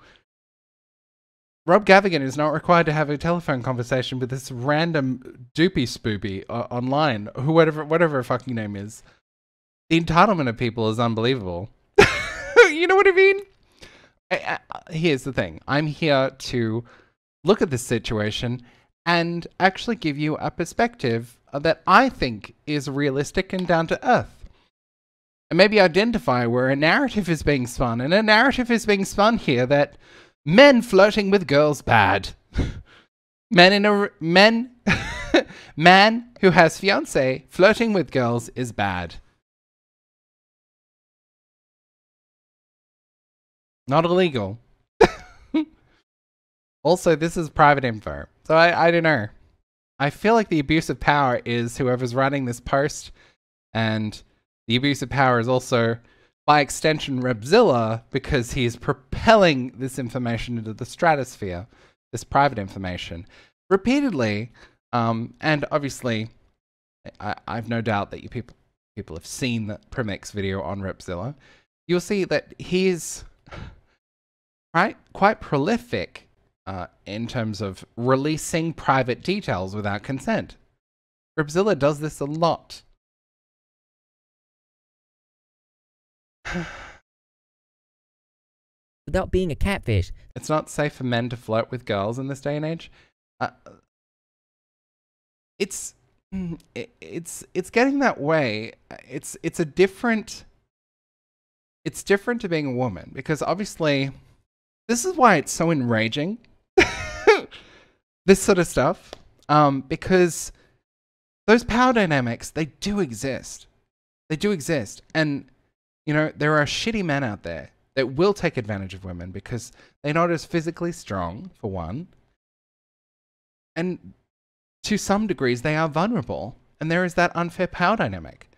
Rob Gavagan is not required to have a telephone conversation with this random doopy spoopy uh, online, who whatever whatever her fucking name is. The entitlement of people is unbelievable. You know what I mean? I, I, here's the thing. I'm here to look at this situation and actually give you a perspective that I think is realistic and down to earth. And maybe identify where a narrative is being spun. And a narrative is being spun here that... men flirting with girls bad. Men in a men man who has fiance flirting with girls is bad. Not illegal. Also, this is private info, so I I don't know. I feel like the abuse of power is whoever's running this post, and the abuse of power is also, by extension, Repzilla, because he is propelling this information into the stratosphere, this private information, repeatedly. Um, and obviously, I, I've no doubt that you people people have seen the Primex video on Repzilla. You'll see that he is right, quite prolific uh, in terms of releasing private details without consent. Repzilla does this a lot. Without being a catfish. It's not safe for men to flirt with girls in this day and age. Uh, it's it's it's getting that way. It's it's a different it's different to being a woman, because obviously this is why it's so enraging. This sort of stuff, um, because those power dynamics, they do exist. They do exist, and you know, there are shitty men out there that will take advantage of women because they're not as physically strong, for one. And to some degrees, they are vulnerable. And there is that unfair power dynamic.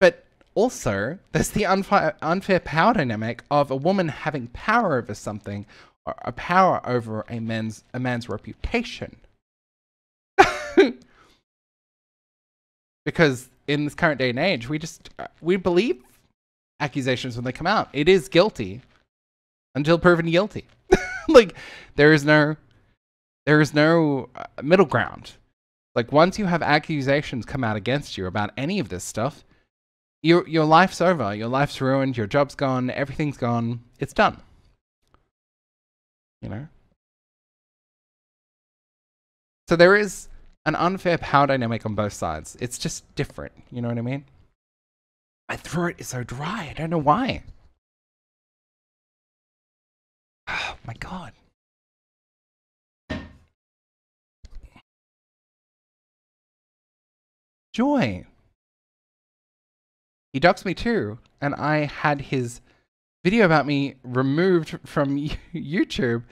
But also, there's the unfair, unfair power dynamic of a woman having power over something, or a power over a man's, a man's reputation. Because in this current day and age, we just, we believe accusations when they come out. It is guilty until proven guilty. Like, there is no there is no middle ground. Like, once you have accusations come out against you about any of this stuff, your your life's over. Your life's ruined. Your job's gone. Everything's gone. It's done. You know? So there is an unfair power dynamic on both sides. It's just different. You know what I mean? My throat is so dry. I don't know why. Oh my god. Joy. He doxed me too, and I had his video about me removed from YouTube.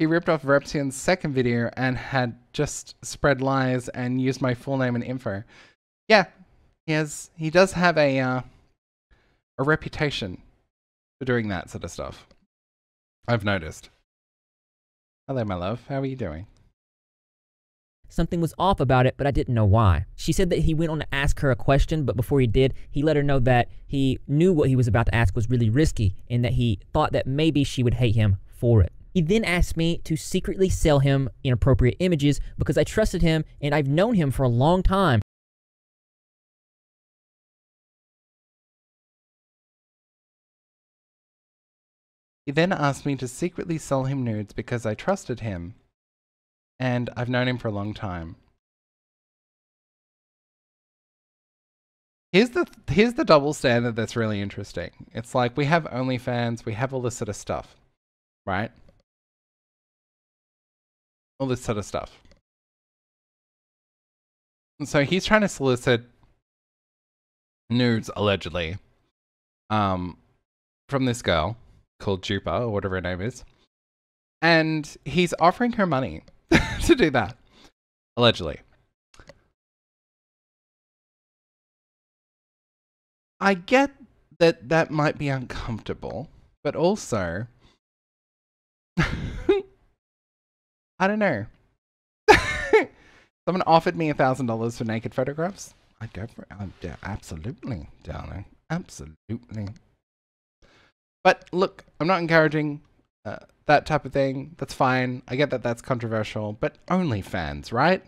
He ripped off Repzilla's second video and had just spread lies and used my full name and info. Yeah. He has, he does have a, uh, a reputation for doing that sort of stuff. I've noticed. Hello, my love. How are you doing? Something was off about it, but I didn't know why. She said that he went on to ask her a question, but before he did, he let her know that he knew what he was about to ask was really risky and that he thought that maybe she would hate him for it. He then asked me to secretly sell him inappropriate images because I trusted him and I've known him for a long time. He then asked me to secretly sell him nudes because I trusted him, and I've known him for a long time. Here's the, here's the double standard that's really interesting. It's like, we have OnlyFans, we have all this sort of stuff, right? All this sort of stuff. And so he's trying to solicit nudes, allegedly, um, from this girl called Jupa, or whatever her name is. And he's offering her money to do that, allegedly. I get that that might be uncomfortable, but also, I don't know. Someone offered me a thousand dollars for naked photographs. I'd go for it. I'm d absolutely, darling. Absolutely. But look, I'm not encouraging uh, that type of thing. That's fine. I get that that's controversial, but OnlyFans, right?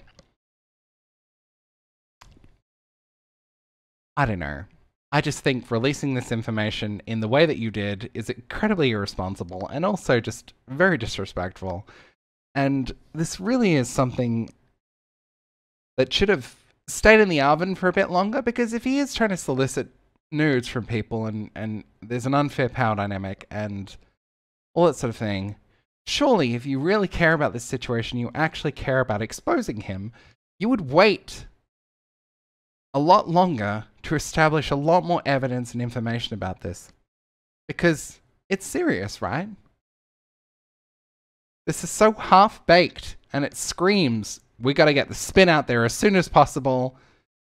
I don't know. I just think releasing this information in the way that you did is incredibly irresponsible and also just very disrespectful. And this really is something that should have stayed in the oven for a bit longer, because if he is trying to solicit nudes from people and, and there's an unfair power dynamic and all that sort of thing, surely if you really care about this situation, you actually care about exposing him, you would wait a lot longer to establish a lot more evidence and information about this, because it's serious, right? This is so half-baked, and it screams, we got to get the spin out there as soon as possible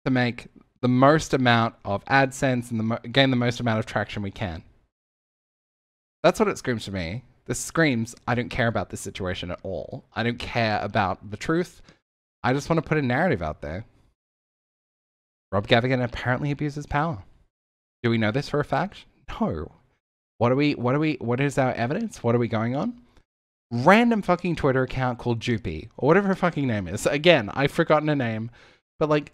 to make the most amount of AdSense and the mo gain the most amount of traction we can. That's what it screams to me. This screams, I don't care about this situation at all. I don't care about the truth. I just want to put a narrative out there. Rob Gavagan apparently abuses power. Do we know this for a fact? No. What are we, what are we, what is our evidence? What are we going on? Random fucking Twitter account called Joopy, or whatever her fucking name is. Again, I've forgotten her name, but like,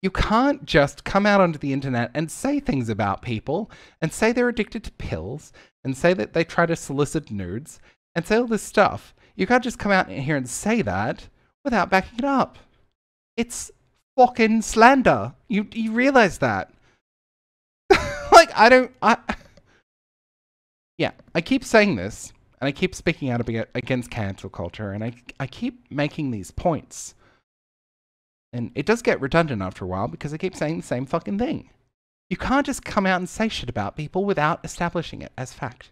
you can't just come out onto the internet and say things about people and say they're addicted to pills and say that they try to solicit nudes and say all this stuff. You can't just come out here and say that without backing it up. It's fucking slander. You you realize that? Like, I don't, I, yeah, I keep saying this and I keep speaking out against cancel culture and I, I keep making these points. And it does get redundant after a while because I keep saying the same fucking thing. You can't just come out and say shit about people without establishing it as fact.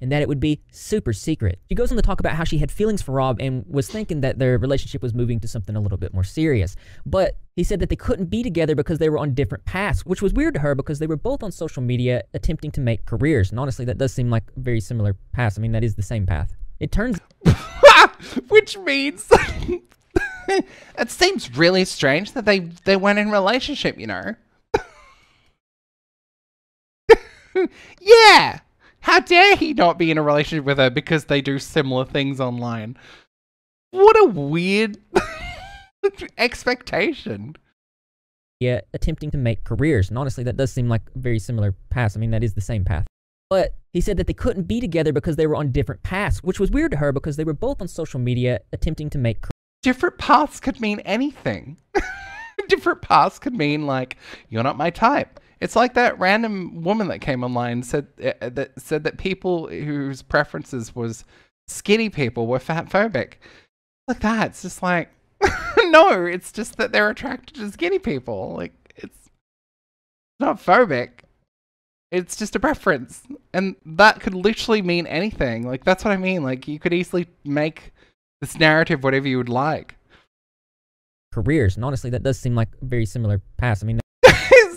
And that it would be super secret. She goes on to talk about how she had feelings for Rob and was thinking that their relationship was moving to something a little bit more serious. But he said that they couldn't be together because they were on different paths, which was weird to her because they were both on social media attempting to make careers. And honestly, that does seem like very similar paths. I mean, that is the same path. It turns... Which means... It seems really strange that they, they went in relationship, you know? Yeah! How dare he not be in a relationship with her because they do similar things online? What a weird expectation. Yeah, attempting to make careers. And honestly, that does seem like very similar paths. I mean, that is the same path. But he said that they couldn't be together because they were on different paths, which was weird to her because they were both on social media attempting to make careers. Different paths could mean anything. Different paths could mean like, you're not my type. It's like that random woman that came online said uh, that said that people whose preferences was skinny people were fatphobic. Like that, it's just like, no, it's just that they're attracted to skinny people. Like, it's not phobic. It's just a preference. And that could literally mean anything. Like, that's what I mean. Like, you could easily make this narrative whatever you would like. Careers, and honestly, that does seem like very similar paths. I mean,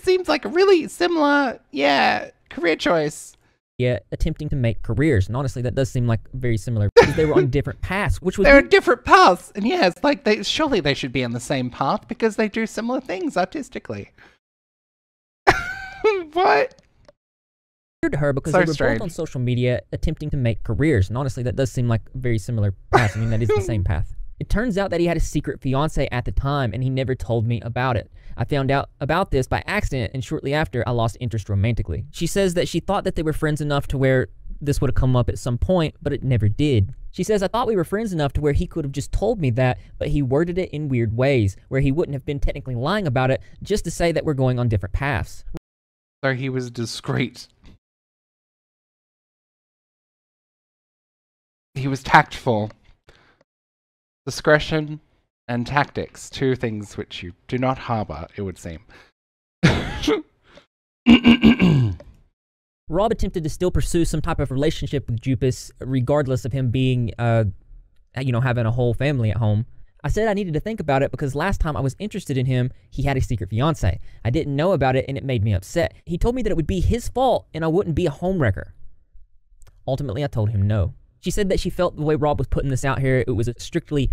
seems like a really similar, yeah, career choice. Yeah, attempting to make careers. And honestly, that does seem like very similar. Because they were on different paths, which was... They're on different paths. And yeah, it's like, they surely they should be on the same path because they do similar things artistically. What? Weird to her because so they were strange. Both on social media attempting to make careers. And honestly, that does seem like very similar paths. I mean, that is the same path. It turns out that he had a secret fiancé at the time, and he never told me about it. I found out about this by accident, and shortly after, I lost interest romantically. She says that she thought that they were friends enough to where this would have come up at some point, but it never did. She says, I thought we were friends enough to where he could have just told me that, but he worded it in weird ways, where he wouldn't have been technically lying about it, just to say that we're going on different paths. So he was discreet. He was tactful. Discretion and tactics, two things which you do not harbor, it would seem. Rob attempted to still pursue some type of relationship with Joopis, regardless of him being, uh, you know, having a whole family at home. I said I needed to think about it because last time I was interested in him, he had a secret fiance. I didn't know about it and it made me upset. He told me that it would be his fault and I wouldn't be a homewrecker. Ultimately, I told him no. She said that she felt the way Rob was putting this out here, it was strictly...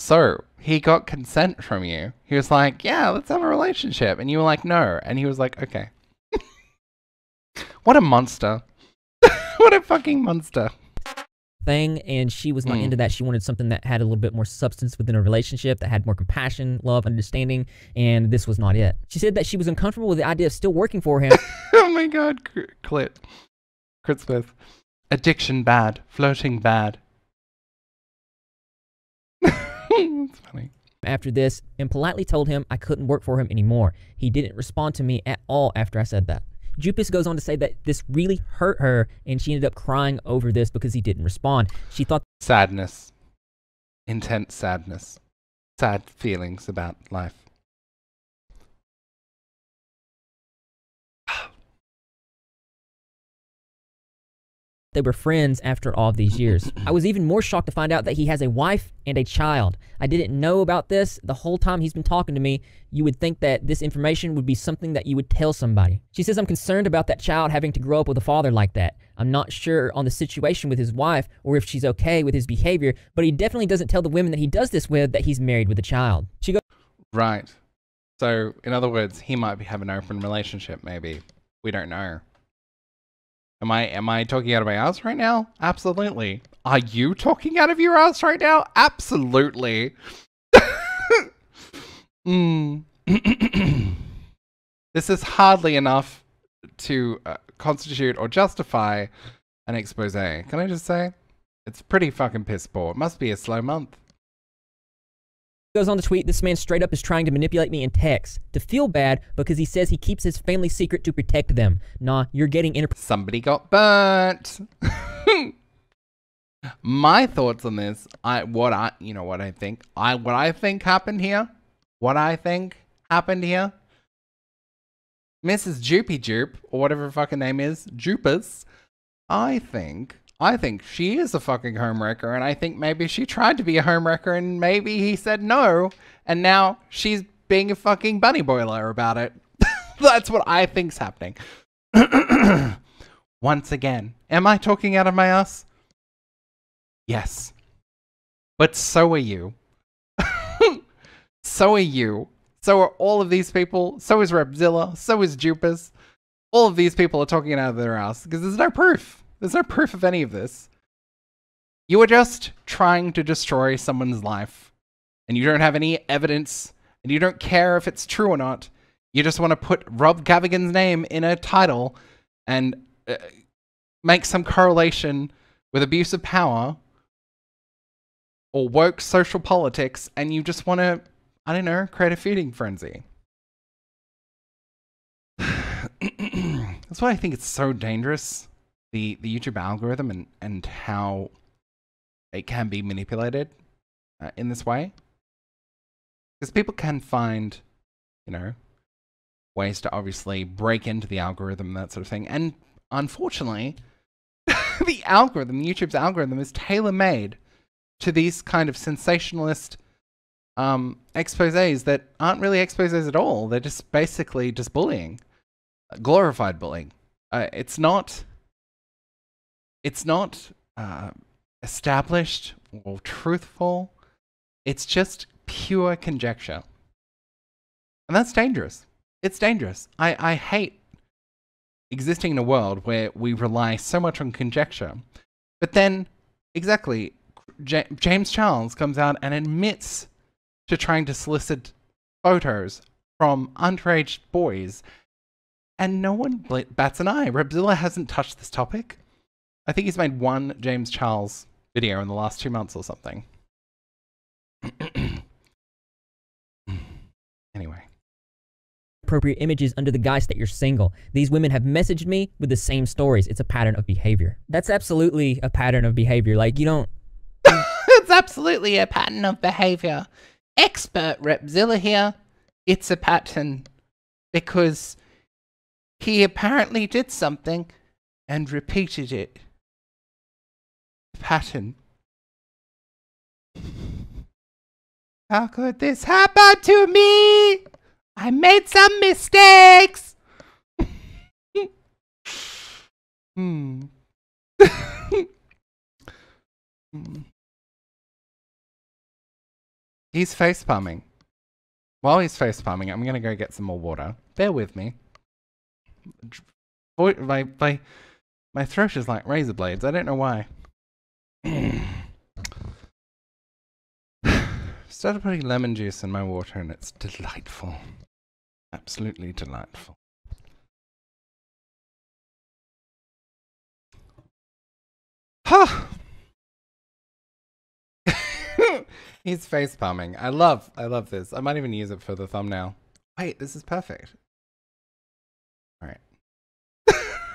So, he got consent from you. He was like, yeah, let's have a relationship. And you were like, no. And he was like, okay. What a monster. What a fucking monster. Thing, and she was not mm. into that. She wanted something that had a little bit more substance within a relationship, that had more compassion, love, understanding, and this was not it. She said that she was uncomfortable with the idea of still working for him. Oh my god, Clit. Crit Smith. Addiction bad. Flirting bad. That's funny. After this, and politely told him I couldn't work for him anymore. He didn't respond to me at all after I said that. Joopis goes on to say that this really hurt her, and she ended up crying over this because he didn't respond. She thought... Sadness. Intense sadness. Sad feelings about life. They were friends after all these years. I was even more shocked to find out that he has a wife and a child. I didn't know about this the whole time he's been talking to me. You would think that this information would be something that you would tell somebody. She says, I'm concerned about that child having to grow up with a father like that. I'm not sure on the situation with his wife or if she's okay with his behavior, but he definitely doesn't tell the women that he does this with that he's married with a child. She goes, right. So in other words, he might have an open relationship maybe. We don't know. Am I, am I talking out of my ass right now? Absolutely. Are you talking out of your ass right now? Absolutely. mm. This is hardly enough to uh, constitute or justify an expose. Can I just say? It's pretty fucking piss poor. It must be a slow month. Goes on to tweet, this man straight up is trying to manipulate me in text to feel bad because he says he keeps his family secret to protect them. Nah, you're getting inter- Somebody got burnt. My thoughts on this, I what I you know what I think I what I think happened here, what I think happened here. Missus Joopy Joop or whatever her fucking name is, Joopis. I think. I think she is a fucking homewrecker, and I think maybe she tried to be a homewrecker, and maybe he said no, and now she's being a fucking bunny boiler about it. That's what I think's happening. Once again, am I talking out of my ass? Yes. But so are you. So are you. So are all of these people. So is Repzilla. So is Joopis. All of these people are talking out of their ass, because there's no proof. There's no proof of any of this. You were just trying to destroy someone's life, and you don't have any evidence, and you don't care if it's true or not. You just want to put Rob Gavagan's name in a title and uh, make some correlation with abuse of power or woke social politics, and you just want to, I don't know, create a feeding frenzy. That's why I think it's so dangerous. The, the YouTube algorithm and, and how it can be manipulated uh, in this way. Because people can find, you know, ways to obviously break into the algorithm, that sort of thing. And unfortunately, the algorithm, YouTube's algorithm, is tailor-made to these kind of sensationalist um, exposés that aren't really exposés at all. They're just basically just bullying, glorified bullying. Uh, it's not... It's not uh, established or truthful. It's just pure conjecture. And that's dangerous. It's dangerous. I, I hate existing in a world where we rely so much on conjecture. But then, exactly, J James Charles comes out and admits to trying to solicit photos from underage boys. And no one bats an eye. Repzilla hasn't touched this topic. I think he's made one James Charles video in the last two months or something. Anyway. Appropriate images under the guise that you're single. These women have messaged me with the same stories. It's a pattern of behavior. That's absolutely a pattern of behavior. Like, you don't... It's absolutely a pattern of behavior. Expert Repzilla here. It's a pattern because he apparently did something and repeated it. Pattern. How could this happen to me? I made some mistakes. Hmm. He's face palming. While he's face palming, I'm gonna go get some more water. Bear with me. My my my throat is like razor blades. I don't know why. Started putting lemon juice in my water, and it's delightful. Absolutely delightful. Ha! Huh. He's face palming. I love, I love this. I might even use it for the thumbnail. Wait, this is perfect. All right.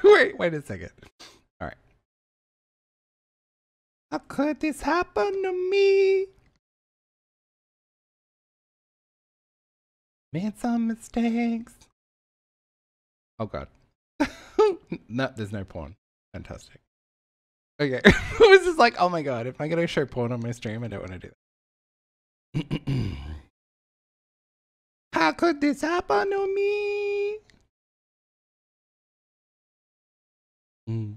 wait, wait a second. All right. How could this happen to me? Made some mistakes. Oh god. No, there's no porn. Fantastic. Okay. I was just like, oh my god, if I'm gonna show porn on my stream, I don't want to do that. How could this happen to me? Mm.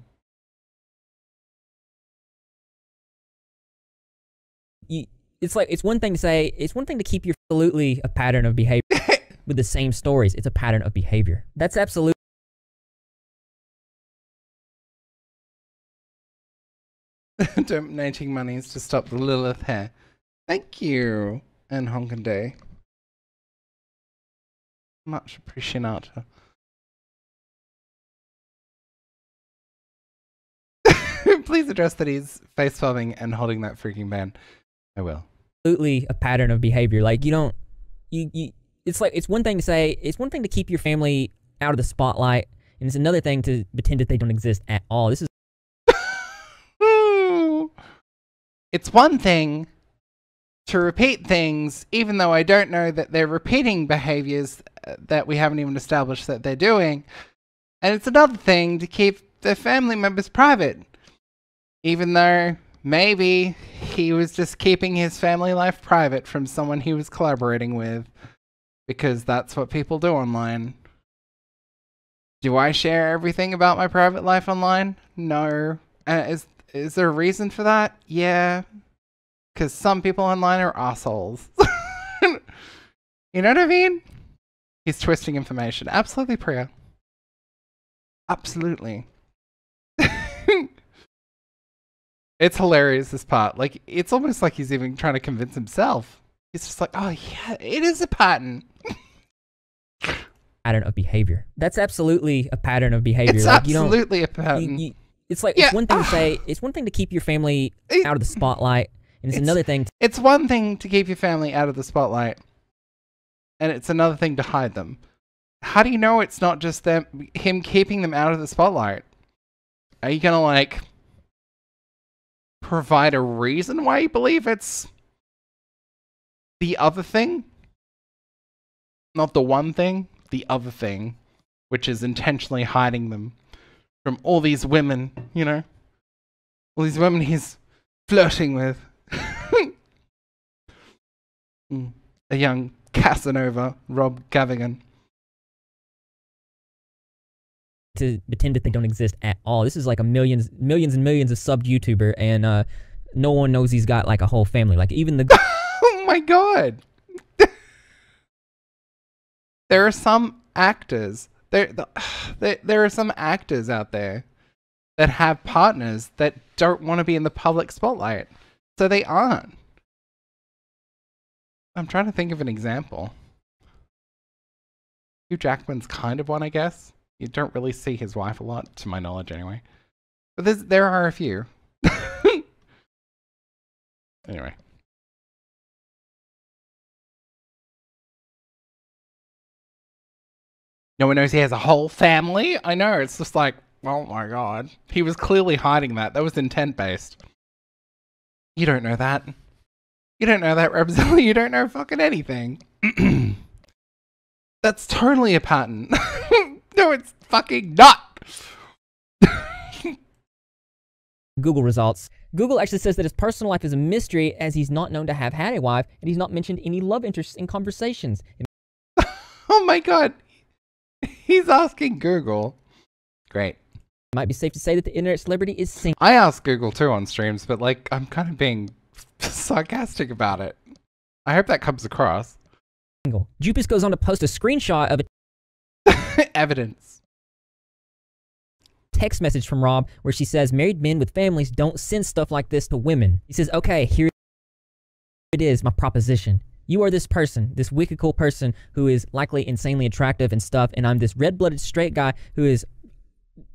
You, it's like, it's one thing to say, it's one thing to keep your absolutely a pattern of behavior. With the same stories, it's a pattern of behavior. That's absolutely. Donating monies to stop the Lilith hair. Thank you, and Honkin' Day. Much appreciated. Please address that he's face palming and holding that freaking ban. I will. Absolutely a pattern of behavior. Like, you don't, you, you, it's like, it's one thing to say, it's one thing to keep your family out of the spotlight, and it's another thing to pretend that they don't exist at all. This is. It's one thing to repeat things, even though I don't know that they're repeating behaviors that we haven't even established that they're doing. And it's another thing to keep their family members private, even though maybe he was just keeping his family life private from someone he was collaborating with, because that's what people do online. Do I share everything about my private life online? No. Uh, is, is there a reason for that? Yeah. Because some people online are assholes. You know what I mean? He's twisting information. Absolutely, Priya. Absolutely. It's hilarious, this part. Like, it's almost like he's even trying to convince himself. He's just like, oh yeah, it is a pattern. Pattern of behavior. That's absolutely a pattern of behavior. It's like, absolutely you don't, a pattern. You, you, it's like, yeah. It's one thing to say, it's one thing to keep your family it, out of the spotlight, and it's, it's another thing. To it's one thing to keep your family out of the spotlight, and it's another thing to hide them. How do you know it's not just them, him keeping them out of the spotlight? Are you gonna, like, provide a reason why you believe it's the other thing? Not the one thing, the other thing, which is intentionally hiding them from all these women, you know? All these women he's flirting with. A young Casanova, Rob Gavagan. To pretend that they don't exist at all. This is like a millions, millions and millions of sub YouTuber, and uh, no one knows he's got like a whole family. Like even the. Oh my god! There are some actors. There, the, there, there are some actors out there that have partners that don't want to be in the public spotlight, so they aren't. I'm trying to think of an example. Hugh Jackman's kind of one, I guess. You don't really see his wife a lot, to my knowledge anyway. But this, there are a few. Anyway. No one knows he has a whole family. I know, it's just like, oh my god. He was clearly hiding that. That was intent-based. You don't know that. You don't know that, Repzilla. You don't know fucking anything. That's totally a pattern. No, it's fucking not. Google results. Google actually says that his personal life is a mystery as he's not known to have had a wife and he's not mentioned any love interests in conversations. Oh my god. He's asking Google. Great. It might be safe to say that the internet celebrity is single. I ask Google too on streams, but like, I'm kind of being sarcastic about it. I hope that comes across. Single. Joopis goes on to post a screenshot of a evidence text message from Rob where she says married men with families don't send stuff like this to women. He says, okay, here it is, my proposition. You are this person, this wicked cool person who is likely insanely attractive and stuff, and I'm this red-blooded straight guy who is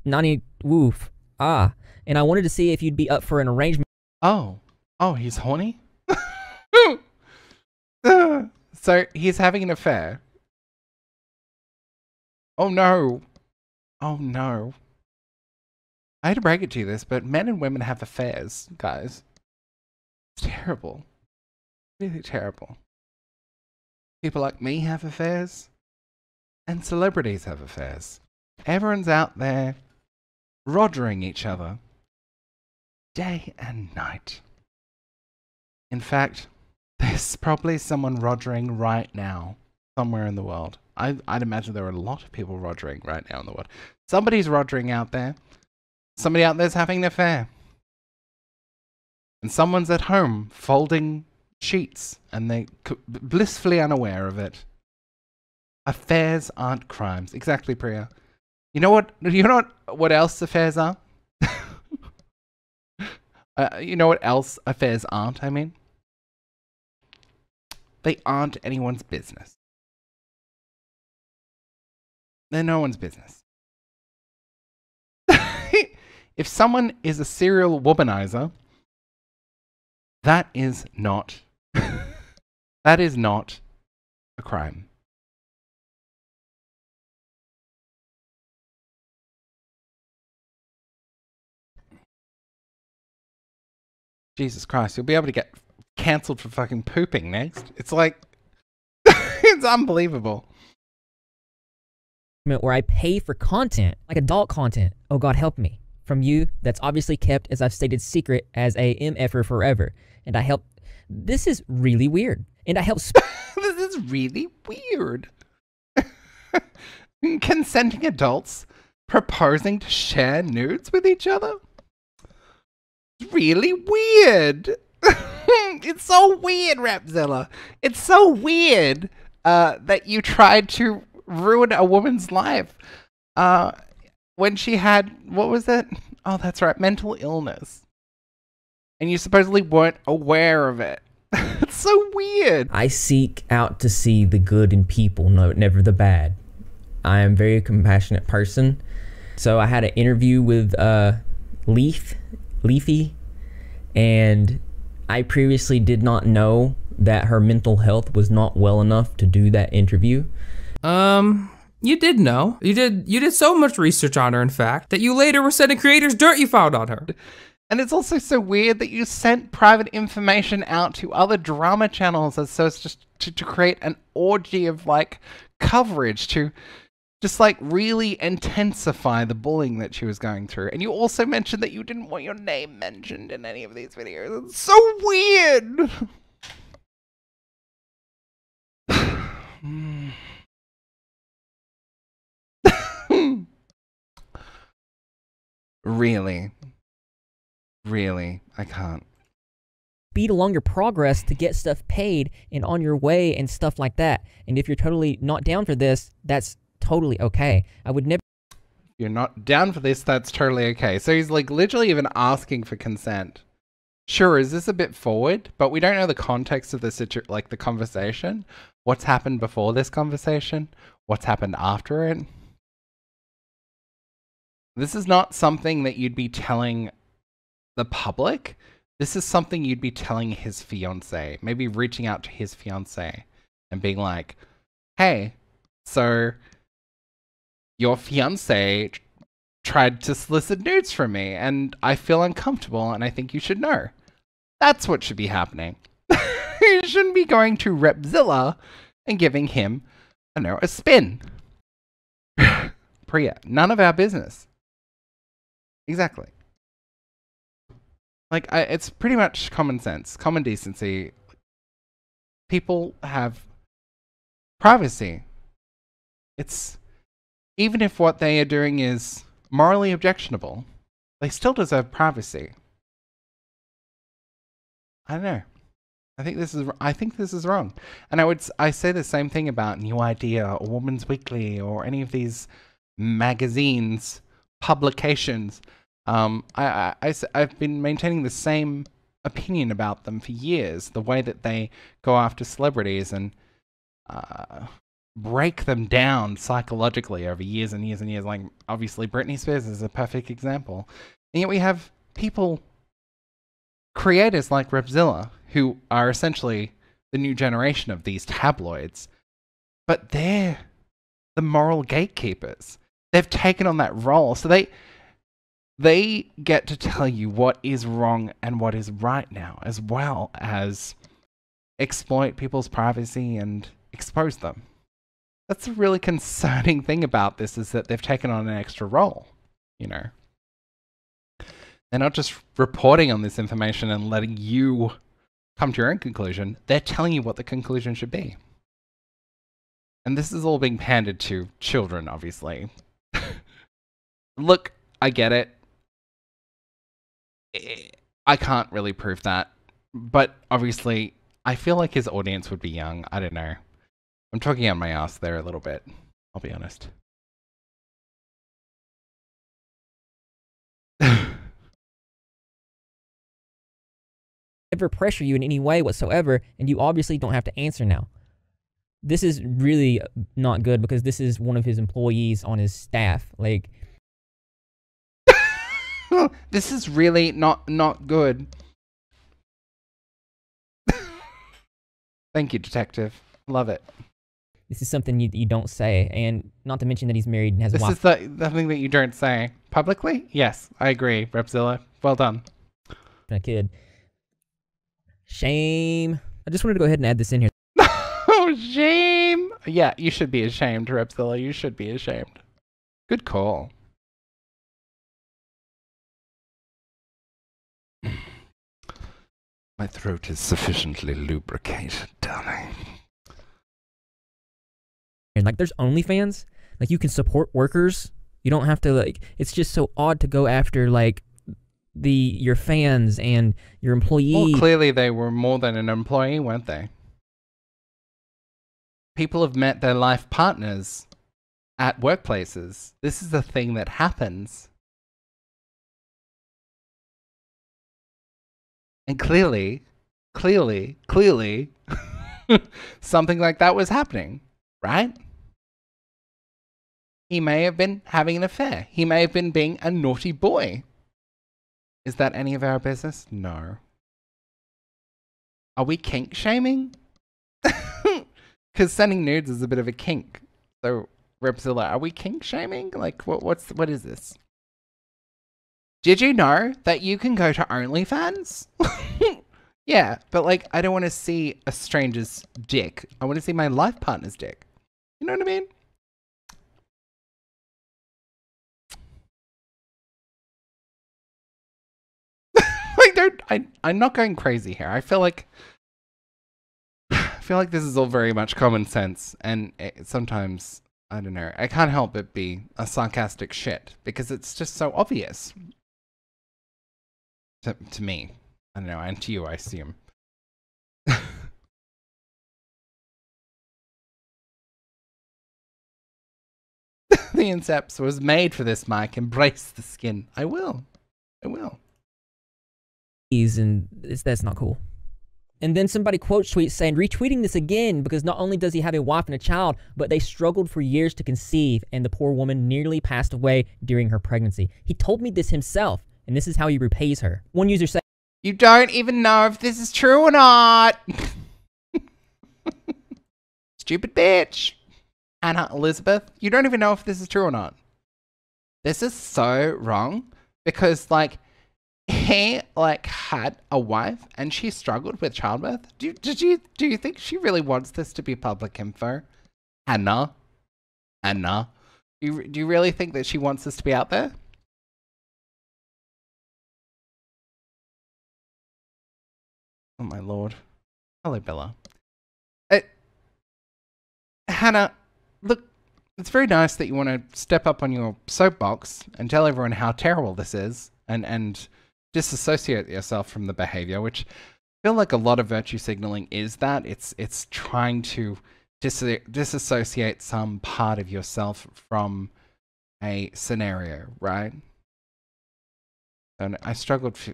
nani woof ah, and I wanted to see if you'd be up for an arrangement. Oh, oh, he's horny. uh, so he's having an affair. Oh no, oh no. I had to break it to you this, but men and women have affairs, guys. It's terrible, really terrible. People like me have affairs, and celebrities have affairs. Everyone's out there roddering each other day and night. In fact, there's probably someone roddering right now somewhere in the world. I, I'd imagine there are a lot of people roddering right now in the world. Somebody's roddering out there. Somebody out there's having an affair. And someone's at home folding sheets, and they're blissfully unaware of it. Affairs aren't crimes. Exactly, Priya. You know what? You know what, what else affairs are? uh, you know what else affairs aren't, I mean? They aren't anyone's business. They're no one's business. If someone is a serial womanizer, that is not... That is not a crime. Jesus Christ, you'll be able to get cancelled for fucking pooping next. It's like, it's unbelievable. Where I pay for content, like adult content, oh God help me, from you that's obviously kept, as I've stated, secret as a M F-er forever. And I help, this is really weird. And I help This is really weird. Consenting adults proposing to share nudes with each other? It's really weird. It's so weird, Repzilla. It's so weird uh, that you tried to ruin a woman's life uh, when she had, what was it? Oh, that's right, mental illness. And you supposedly weren't aware of it. It's so weird. I seek out to see the good in people, no, never the bad. I am a very compassionate person. So I had an interview with uh, Leaf, Leafy, and I previously did not know that her mental health was not well enough to do that interview. Um, you did know. You did, you did so much research on her, in fact, that you later were sending creators dirt you found on her. And it's also so weird that you sent private information out to other drama channels as so it's just to, to create an orgy of, like, coverage to just, like, really intensify the bullying that she was going through. And you also mentioned that you didn't want your name mentioned in any of these videos. It's so weird! mm. Really? Really? I can't. Speed along your progress to get stuff paid and on your way and stuff like that. And if you're totally not down for this, that's totally okay. I would never... You're not down for this, that's totally okay. So he's like literally even asking for consent. Sure, is this a bit forward? But we don't know the context of the situ like the conversation. What's happened before this conversation? What's happened after it? This is not something that you'd be telling the public. This is something you'd be telling his fiance, maybe reaching out to his fiance and being like, hey, so your fiance tried to solicit nudes from me and I feel uncomfortable and I think you should know. That's what should be happening. You shouldn't be going to Repzilla and giving him, I don't know, a spin. Priya, none of our business. Exactly. Like, I, it's pretty much common sense, common decency. People have privacy. It's, even if what they are doing is morally objectionable, they still deserve privacy. I don't know. I think this is, I think this is wrong. And I would, I say the same thing about New Idea or Woman's Weekly or any of these magazines, publications. Um, I, I, I, I've been maintaining the same opinion about them for years, the way that they go after celebrities and uh, break them down psychologically over years and years and years. Like, obviously, Britney Spears is a perfect example. And yet we have people, creators like Repzilla, who are essentially the new generation of these tabloids, but they're the moral gatekeepers. They've taken on that role. So they... They get to tell you what is wrong and what is right now, as well as exploit people's privacy and expose them. That's a really concerning thing about this, is that they've taken on an extra role, you know. They're not just reporting on this information and letting you come to your own conclusion. They're telling you what the conclusion should be. And this is all being pandered to children, obviously. Look, I get it. I can't really prove that, but obviously I feel like his audience would be young. I don't know. I'm talking on my ass there a little bit, I'll be honest. Never pressure you in any way whatsoever, and you obviously don't have to answer now. This is really not good, because this is one of his employees on his staff. Like, this is really not not good. Thank you, detective. Love it. This is something you you don't say, and not to mention that he's married and has this a wife. This is the, the thing that you don't say publicly. Yes, I agree, Repzilla. Well done. A kid. Shame. I just wanted to go ahead and add this in here. Oh, shame. Yeah, you should be ashamed, Repzilla. You should be ashamed. Good call. My throat is sufficiently lubricated, darling. And like, there's OnlyFans. Like, you can support workers. You don't have to, like, it's just so odd to go after, like, the your fans and your employees. Well, clearly they were more than an employee, weren't they? People have met their life partners at workplaces. This is a thing that happens. And clearly, clearly, clearly, something like that was happening, right? He may have been having an affair. He may have been being a naughty boy. Is that any of our business? No. Are we kink shaming? Because sending nudes is a bit of a kink. So, Repzilla, are we kink shaming? Like, what, what's, what is this? Did you know that you can go to OnlyFans? Yeah, but like, I don't want to see a stranger's dick. I want to see my life partner's dick. You know what I mean? Like, don't, I, I'm not going crazy here. I feel like, I feel like this is all very much common sense, and it, sometimes, I don't know, I can't help but be a sarcastic shit, because it's just so obvious. To, to me. I don't know, and to you, I assume. The Inceps was made for this, Mike. Embrace the skin. I will. I will. And it's, that's not cool. And then somebody quote tweets saying, retweeting this again because not only does he have a wife and a child, but they struggled for years to conceive and the poor woman nearly passed away during her pregnancy. He told me this himself, and this is how he repays her. One user said, "You don't even know if this is true or not." Stupid bitch. Anna Elizabeth, you don't even know if this is true or not. This is so wrong because, like, he, like, had a wife and she struggled with childbirth. Do, did you, do you think she really wants this to be public info? Anna? Anna? Do you, do you really think that she wants this to be out there? Oh, my Lord. Hello, Bella. Uh, Hannah, look, it's very nice that you want to step up on your soapbox and tell everyone how terrible this is and, and disassociate yourself from the behavior, which I feel like a lot of virtue signaling is that. It's, it's trying to dis disassociate some part of yourself from a scenario, right? And I struggled... for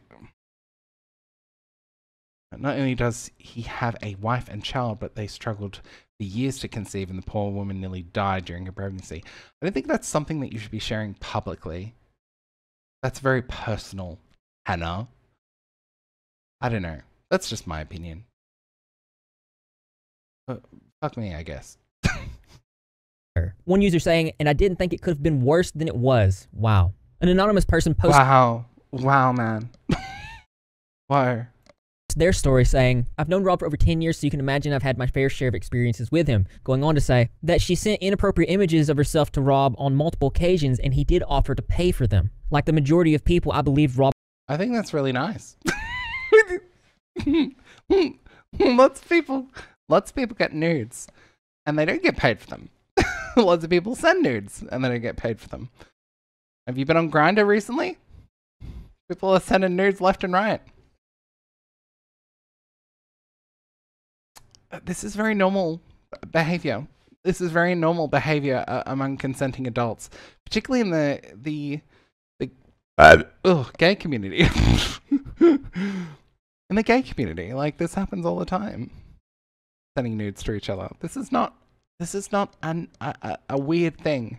Not only does he have a wife and child, but they struggled for years to conceive and the poor woman nearly died during her pregnancy. I don't think that's something that you should be sharing publicly. That's very personal, Hannah. I don't know. That's just my opinion. But fuck me, I guess. One user saying, "And I didn't think it could have been worse than it was." Wow. An anonymous person posted... Wow. Wow, man. Wow. Their story saying, "I've known Rob for over ten years, so you can imagine I've had my fair share of experiences with him." Going on to say that she sent inappropriate images of herself to Rob on multiple occasions, and he did offer to pay for them. Like the majority of people, I believe Rob... I think that's really nice. Lots of people, lots of people get nudes, and they don't get paid for them. Lots of people send nudes, and they don't get paid for them. Have you been on Grindr recently? People are sending nudes left and right. This is very normal behavior. This is very normal behavior uh, among consenting adults, particularly in the the, the uh, ugh, gay community. In the gay community, like, this happens all the time. Sending nudes to each other. This is not. This is not an, a, a a weird thing.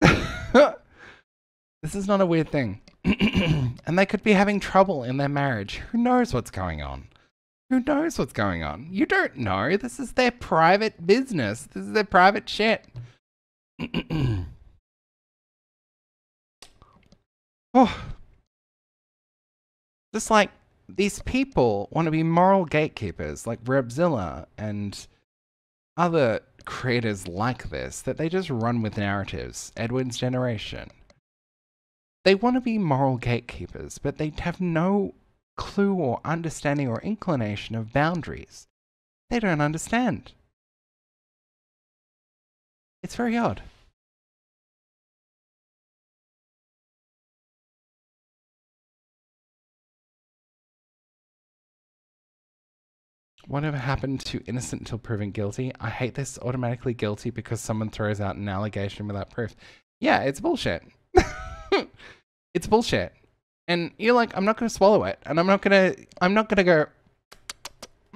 This is not a weird thing. And they could be having trouble in their marriage. Who knows what's going on? Who knows what's going on? You don't know. This is their private business. This is their private shit. Oh. Just like, these people want to be moral gatekeepers, like Repzilla and other creators like this, that they just run with narratives. Edwards generation. They want to be moral gatekeepers, but they have no... clue or understanding or inclination of boundaries. They don't understand. It's very odd. Whatever happened to innocent until proven guilty? I hate this automatically guilty because someone throws out an allegation without proof. Yeah, it's bullshit. It's bullshit. And you're like, I'm not going to swallow it. And I'm not going to, I'm not going to go,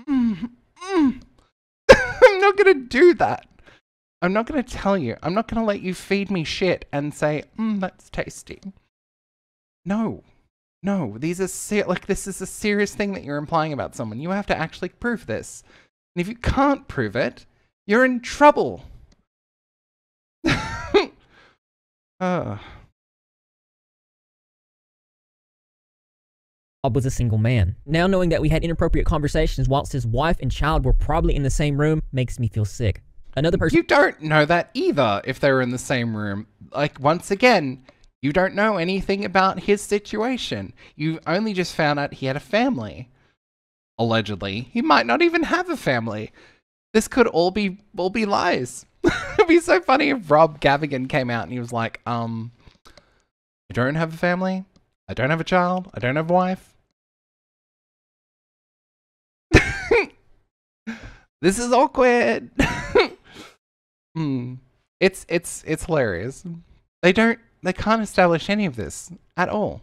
mm, mm. I'm not going to do that. I'm not going to tell you. I'm not going to let you feed me shit and say, mm, that's tasty. No, no, these are ser like, this is a serious thing that you're implying about someone. You have to actually prove this. And if you can't prove it, you're in trouble. Oh. Rob was a single man. Now knowing that we had inappropriate conversations whilst his wife and child were probably in the same room makes me feel sick. Another person- You don't know that either if they were in the same room. Like, once again, you don't know anything about his situation. You only just found out he had a family. Allegedly. He might not even have a family. This could all be, all be lies. It'd be so funny if Rob Gavagan came out and he was like, um, I don't have a family. I don't have a child. I don't have a wife. This is awkward. mm. It's it's it's hilarious. They don't. They can't establish any of this at all.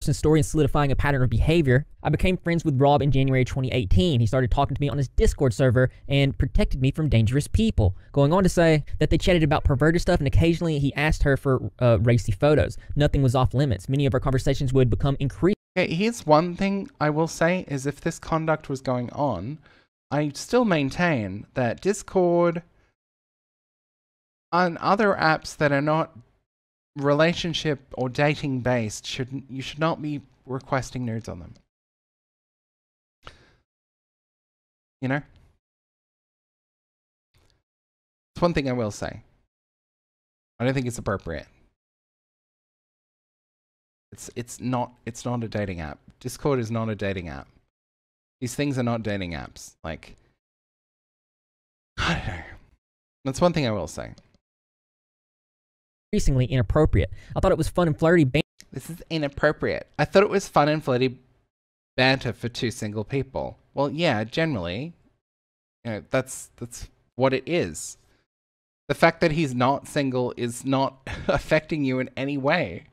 story and solidifying a pattern of behavior. I became friends with Rob in January twenty eighteen. He started talking to me on his Discord server and protected me from dangerous people. Going on to say that they chatted about perverted stuff, and occasionally he asked her for uh, racy photos. Nothing was off limits. Many of our conversations would become increasingly. Okay, here's one thing I will say is if this conduct was going on, I still maintain that Discord and other apps that are not relationship or dating based shouldn't you should not be requesting nudes on them. You know? It's one thing I will say. I don't think it's appropriate. It's it's not it's not a dating app. Discord is not a dating app. These things are not dating apps. Like, I don't know. That's one thing I will say. Increasingly inappropriate. I thought it was fun and flirty banter. This is inappropriate. I thought it was fun and flirty banter for two single people. Well, yeah, generally, you know, that's that's what it is. The fact that he's not single is not affecting you in any way.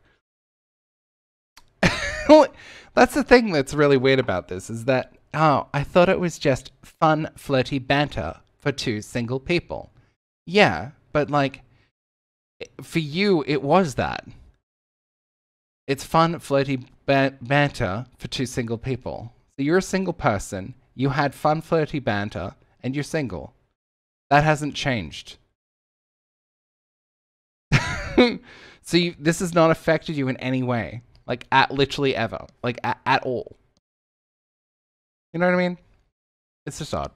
That's the thing that's really weird about this, is that, oh, I thought it was just fun, flirty banter for two single people. Yeah, but like, for you, it was that. It's fun, flirty ban banter for two single people. So you're a single person, you had fun, flirty banter, and you're single. That hasn't changed. So you, this has not affected you in any way. Like, at literally ever. Like, at, at all. You know what I mean? It's just odd.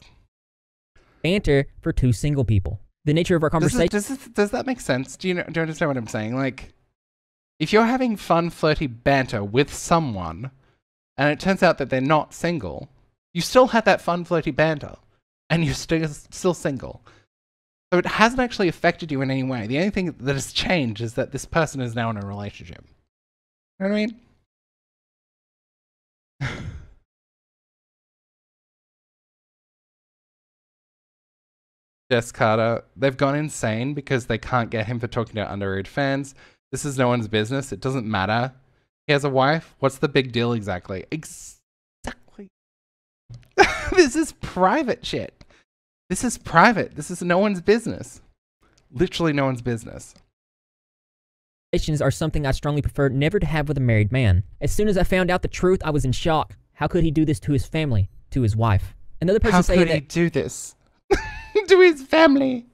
Banter for two single people. The nature of our conversation. Does, this, does, this, does that make sense? Do you, know, do you understand what I'm saying? Like, if you're having fun, flirty banter with someone, and it turns out that they're not single, you still had that fun, flirty banter, and you're still, still single. So it hasn't actually affected you in any way. The only thing that has changed is that this person is now in a relationship. You know what I mean? Jess Carter, they've gone insane because they can't get him for talking to underage fans. This is no one's business. It doesn't matter. He has a wife. What's the big deal exactly? Exactly. This is private shit. This is private. This is no one's business. Literally no one's business. Conversations are something I strongly prefer never to have with a married man. As soon as I found out the truth, I was in shock. How could he do this to his family, to his wife? Another person saying that- How could he do this? To his family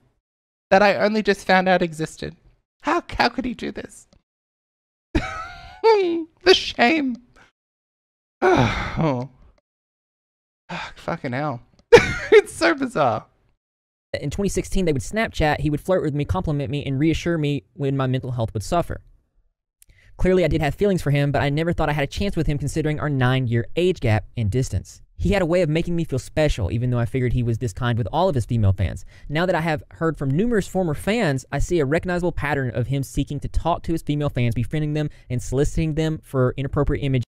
that I only just found out existed. How how could he do this? The shame. Oh. Oh, fucking hell. It's so bizarre. In twenty sixteen, they would Snapchat. He would flirt with me, compliment me, and reassure me when my mental health would suffer. Clearly, I did have feelings for him, but I never thought I had a chance with him considering our nine-year age gap and distance. He had a way of making me feel special, even though I figured he was this kind with all of his female fans. Now that I have heard from numerous former fans, I see a recognizable pattern of him seeking to talk to his female fans, befriending them, and soliciting them for inappropriate images.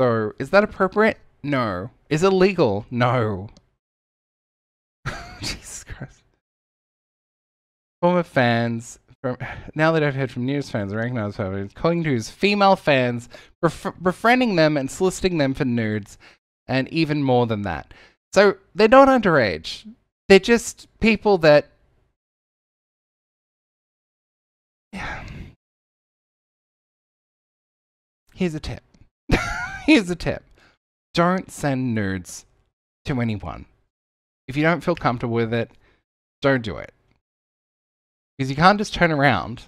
So, is that appropriate? No. Is it legal? No. Jesus Christ. Former fans... From, now that I've heard from news fans, I recognize her, calling to his female fans, bef befriending them, and soliciting them for nudes, and even more than that. So, they're not underage. They're just people that... Yeah. Here's a tip. Here's a tip. Don't send nudes to anyone. If you don't feel comfortable with it, don't do it. Because you can't just turn around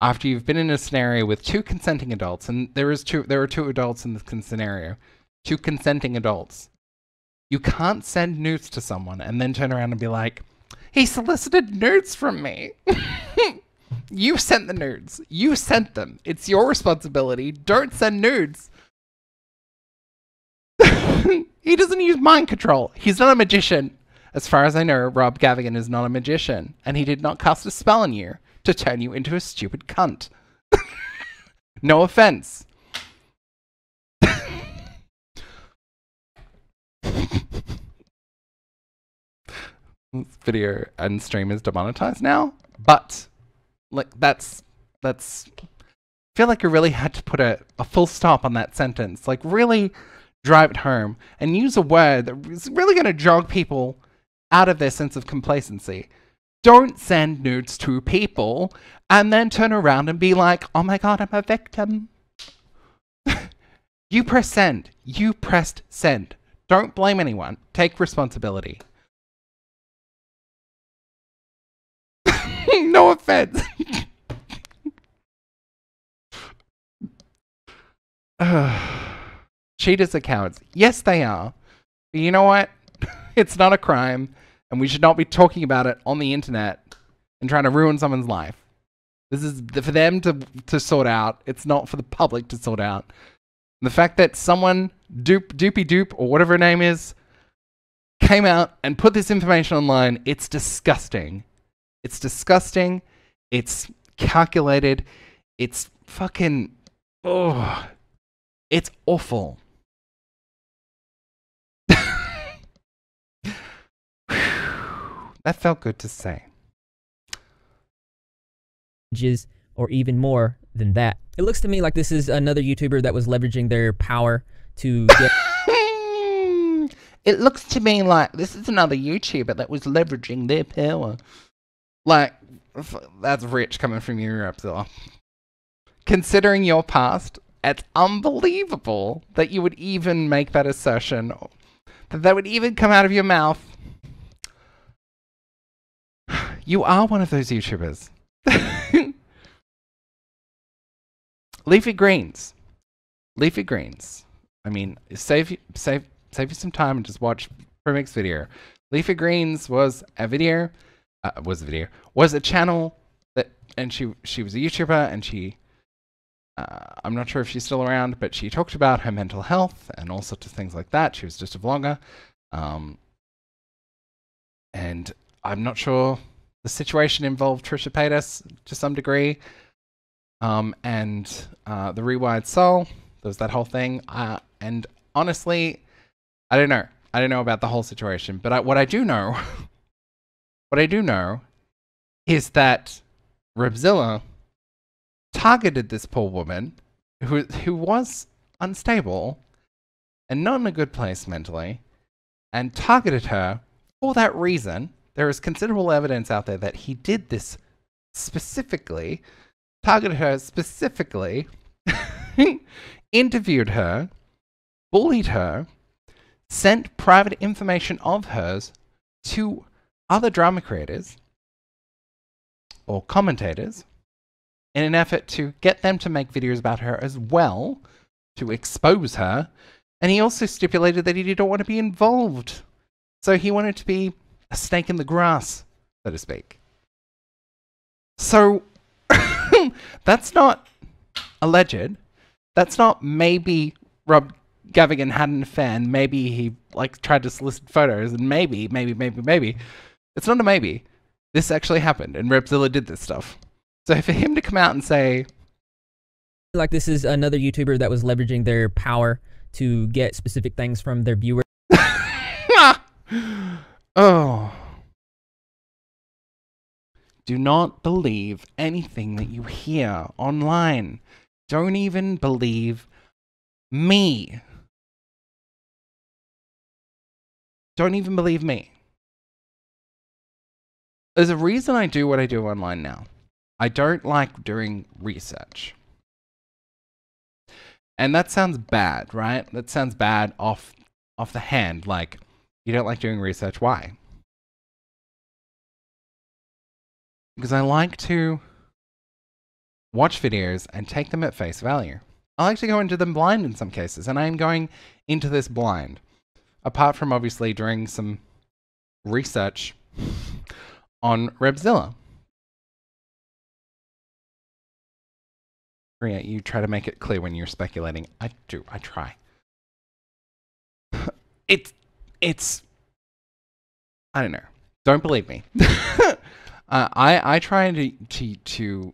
after you've been in a scenario with two consenting adults, and there is two, there are two adults in this scenario, two consenting adults. You can't send nudes to someone and then turn around and be like, he solicited nudes from me. You sent the nudes. You sent them. It's your responsibility. Don't send nudes. He doesn't use mind control. He's not a magician. As far as I know, Rob Gavagan is not a magician, and he did not cast a spell on you to turn you into a stupid cunt. No offense. This video and stream is demonetized now, but like that's that's feel like I really had to put a, a full stop on that sentence. Like, really drive it home and use a word that is really going to jog people out of their sense of complacency. Don't send nudes to people and then turn around and be like, oh my god, I'm a victim. You press send. You pressed send. Don't blame anyone. Take responsibility. No offense. Cheaters are cowards. Yes, they are. But you know what? It's not a crime, and we should not be talking about it on the internet and trying to ruin someone's life. This is for them to, to sort out. It's not for the public to sort out. The fact that someone, Doop, Doopy Doop, or whatever her name is, came out and put this information online, it's disgusting. It's disgusting. It's calculated. It's fucking... oh, it's awful. That felt good to say. Or even more than that. It looks to me like this is another YouTuber that was leveraging their power to get... It looks to me like this is another YouTuber that was leveraging their power. Like, that's rich coming from you, Repzilla. Considering your past, it's unbelievable that you would even make that assertion. That that would even come out of your mouth. You are one of those YouTubers. Leafy Greens. Leafy Greens. I mean, save, save, save you some time and just watch Primic's video. Leafy Greens was a video, uh, was a video, was a channel that, and she, she was a YouTuber, and she, uh, I'm not sure if she's still around, but she talked about her mental health and all sorts of things like that. She was just a vlogger. Um, and I'm not sure, the situation involved Trisha Paytas to some degree. Um, and uh, the Rewired Soul, there was that whole thing. Uh, and honestly, I don't know. I don't know about the whole situation. But I, what I do know, what I do know is that Repzilla targeted this poor woman who, who was unstable and not in a good place mentally, and targeted her for that reason. There is considerable evidence out there that he did this specifically. Targeted her specifically, interviewed her, bullied her, sent private information of hers to other drama creators or commentators in an effort to get them to make videos about her as well, to expose her. And he also stipulated that he didn't want to be involved. So he wanted to be a snake in the grass, so to speak. So... that's not alleged. That's not maybe Rob Gavagan had an affair and maybe he like tried to solicit photos and maybe, maybe, maybe, maybe. It's not a maybe. This actually happened and Repzilla did this stuff. So for him to come out and say... like this is another YouTuber that was leveraging their power to get specific things from their viewers. Oh... do not believe anything that you hear online. Don't even believe me. Don't even believe me. There's a reason I do what I do online now. I don't like doing research. And that sounds bad, right? That sounds bad off, off the hand. Like, you don't like doing research. Why? Because I like to watch videos and take them at face value. I like to go into them blind in some cases, and I am going into this blind. Apart from obviously doing some research on Repzilla. Maria, you try to make it clear when you're speculating. I do, I try. It's, it's, I don't know. Don't believe me. Uh, I, I try to, to, to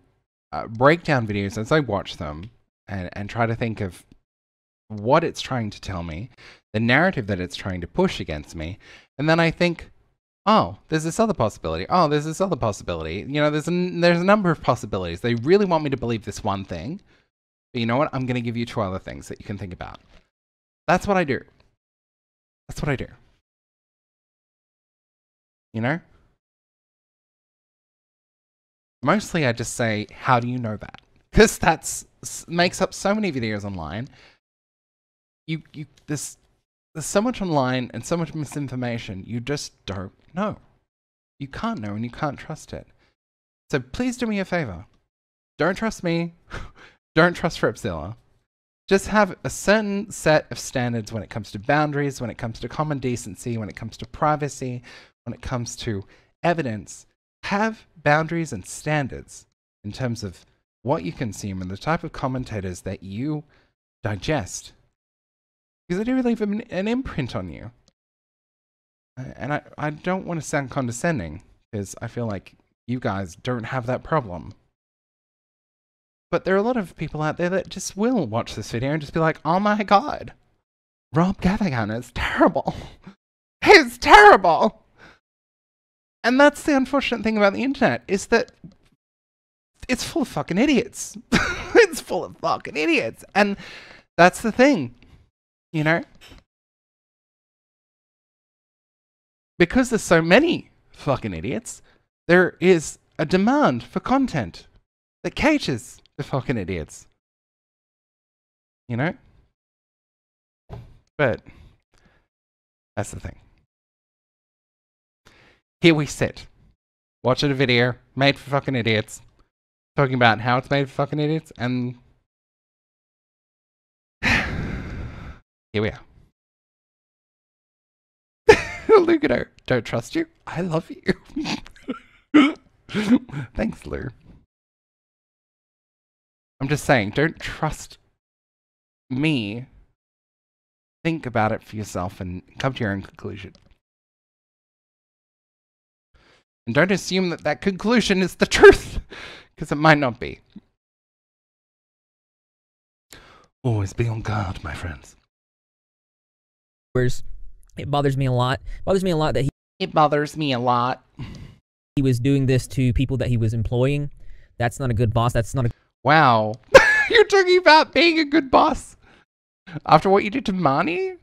uh, break down videos as I watch them and, and try to think of what it's trying to tell me, the narrative that it's trying to push against me, and then I think, oh, there's this other possibility, oh, there's this other possibility, you know, there's a, there's a number of possibilities. They really want me to believe this one thing, But you know what? I'm going to give you two other things that you can think about. That's what I do. That's what I do. You know? Mostly I just say, how do you know that? Because that makes up so many videos online. You, you, there's, there's so much online and so much misinformation, you just don't know. You can't know and you can't trust it. So please do me a favor. Don't trust me. Don't trust Repzilla. Just have a certain set of standards when it comes to boundaries, when it comes to common decency, when it comes to privacy, when it comes to evidence. Have boundaries and standards in terms of what you consume and the type of commentators that you digest. Because they do leave an, an imprint on you. And I, I don't want to sound condescending, because I feel like you guys don't have that problem. But there are a lot of people out there that just will watch this video and just be like, oh my god, Rob Gavagan is terrible. He's terrible. And that's the unfortunate thing about the internet, is that it's full of fucking idiots. It's full of fucking idiots. And that's the thing, you know? Because there's so many fucking idiots, there is a demand for content that caters the fucking idiots, you know? But that's the thing. Here we sit, watching a video made for fucking idiots, talking about how it's made for fucking idiots, and here we are. Lou, I don't trust you. I love you. Thanks, Lou. I'm just saying, don't trust me. Think about it for yourself and come to your own conclusion. And don't assume that that conclusion is the truth, because it might not be. Always be on guard, my friends. It bothers me a lot. It bothers me a lot that he... It bothers me a lot. He was doing this to people that he was employing. That's not a good boss. That's not a... Wow. You're talking about being a good boss after what you did to Marnie?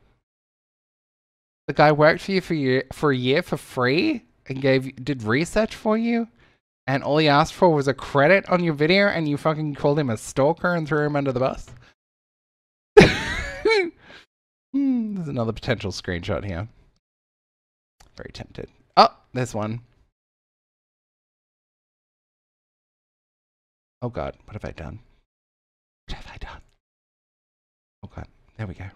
The guy worked for you for, year, for a year for free and gave did research for you, and all he asked for was a credit on your video, and you fucking called him a stalker and threw him under the bus? Hmm, there's another potential screenshot here. Very tempted. Oh, there's one. Oh god, what have I done? What have I done? Oh god, there we go.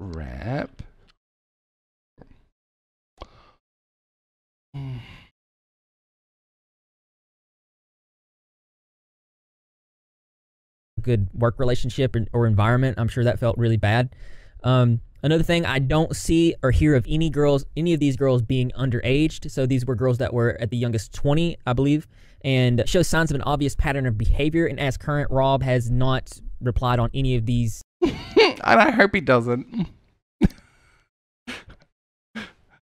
Wrap. Mm. Good work relationship or, or environment. I'm sure that felt really bad. Um, Another thing, I don't see or hear of any girls, any of these girls being underaged. So these were girls that were at the youngest twenty, I believe, and shows signs of an obvious pattern of behavior. And as current, Rob has not replied on any of these. And I hope he doesn't.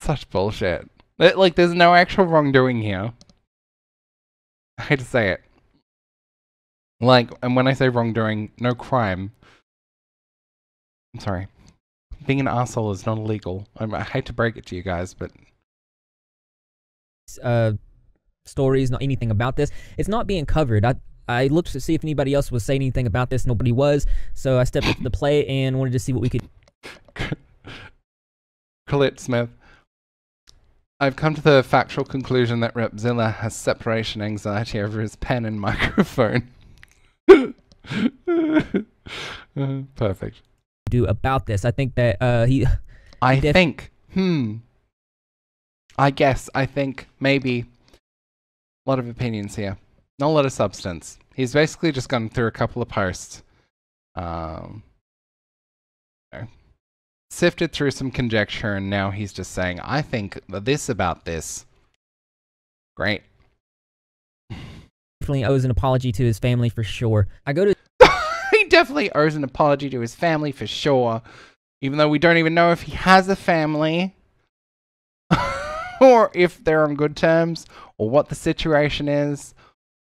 Such bullshit. Like, there's no actual wrongdoing here. I hate to say it. Like, and when I say wrongdoing, no crime. I'm sorry. Being an asshole is not illegal. I, mean, I hate to break it to you guys, but uh, stories, not anything about this. It's not being covered. I I looked to see if anybody else was saying anything about this. Nobody was, so I stepped up to the play and wanted to see what we could. Colette Smith. I've come to the factual conclusion that Repzilla has separation anxiety over his pen and microphone. uh, perfect. Do about this. I think that uh, he... I think. Hmm. I guess. I think. Maybe. A lot of opinions here. Not a lot of substance. He's basically just gone through a couple of posts. Um, you know, sifted through some conjecture, and now he's just saying, I think this about this. Great. Definitely owes an apology to his family for sure. I go to... He definitely owes an apology to his family for sure, even though we don't even know if he has a family. sure if they're on good terms or what the situation is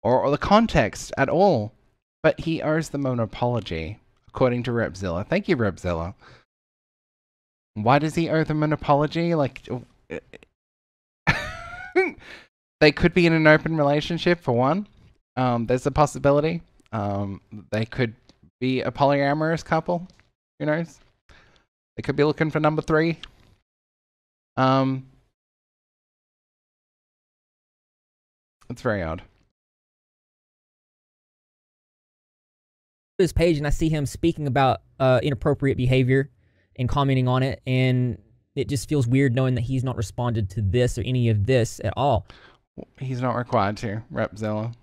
or, or the context at all, but he owes them an apology, according to Repzilla. Thank you, Repzilla. Why does he owe them an apology? Like, they could be in an open relationship, for one. Um, there's a possibility. Um, they could be a polyamorous couple. Who knows? They could be looking for number three. Um, it's very odd. His page, and I see him speaking about uh, inappropriate behavior and commenting on it, and it just feels weird knowing that he's not responded to this or any of this at all. He's not required to, Repzilla.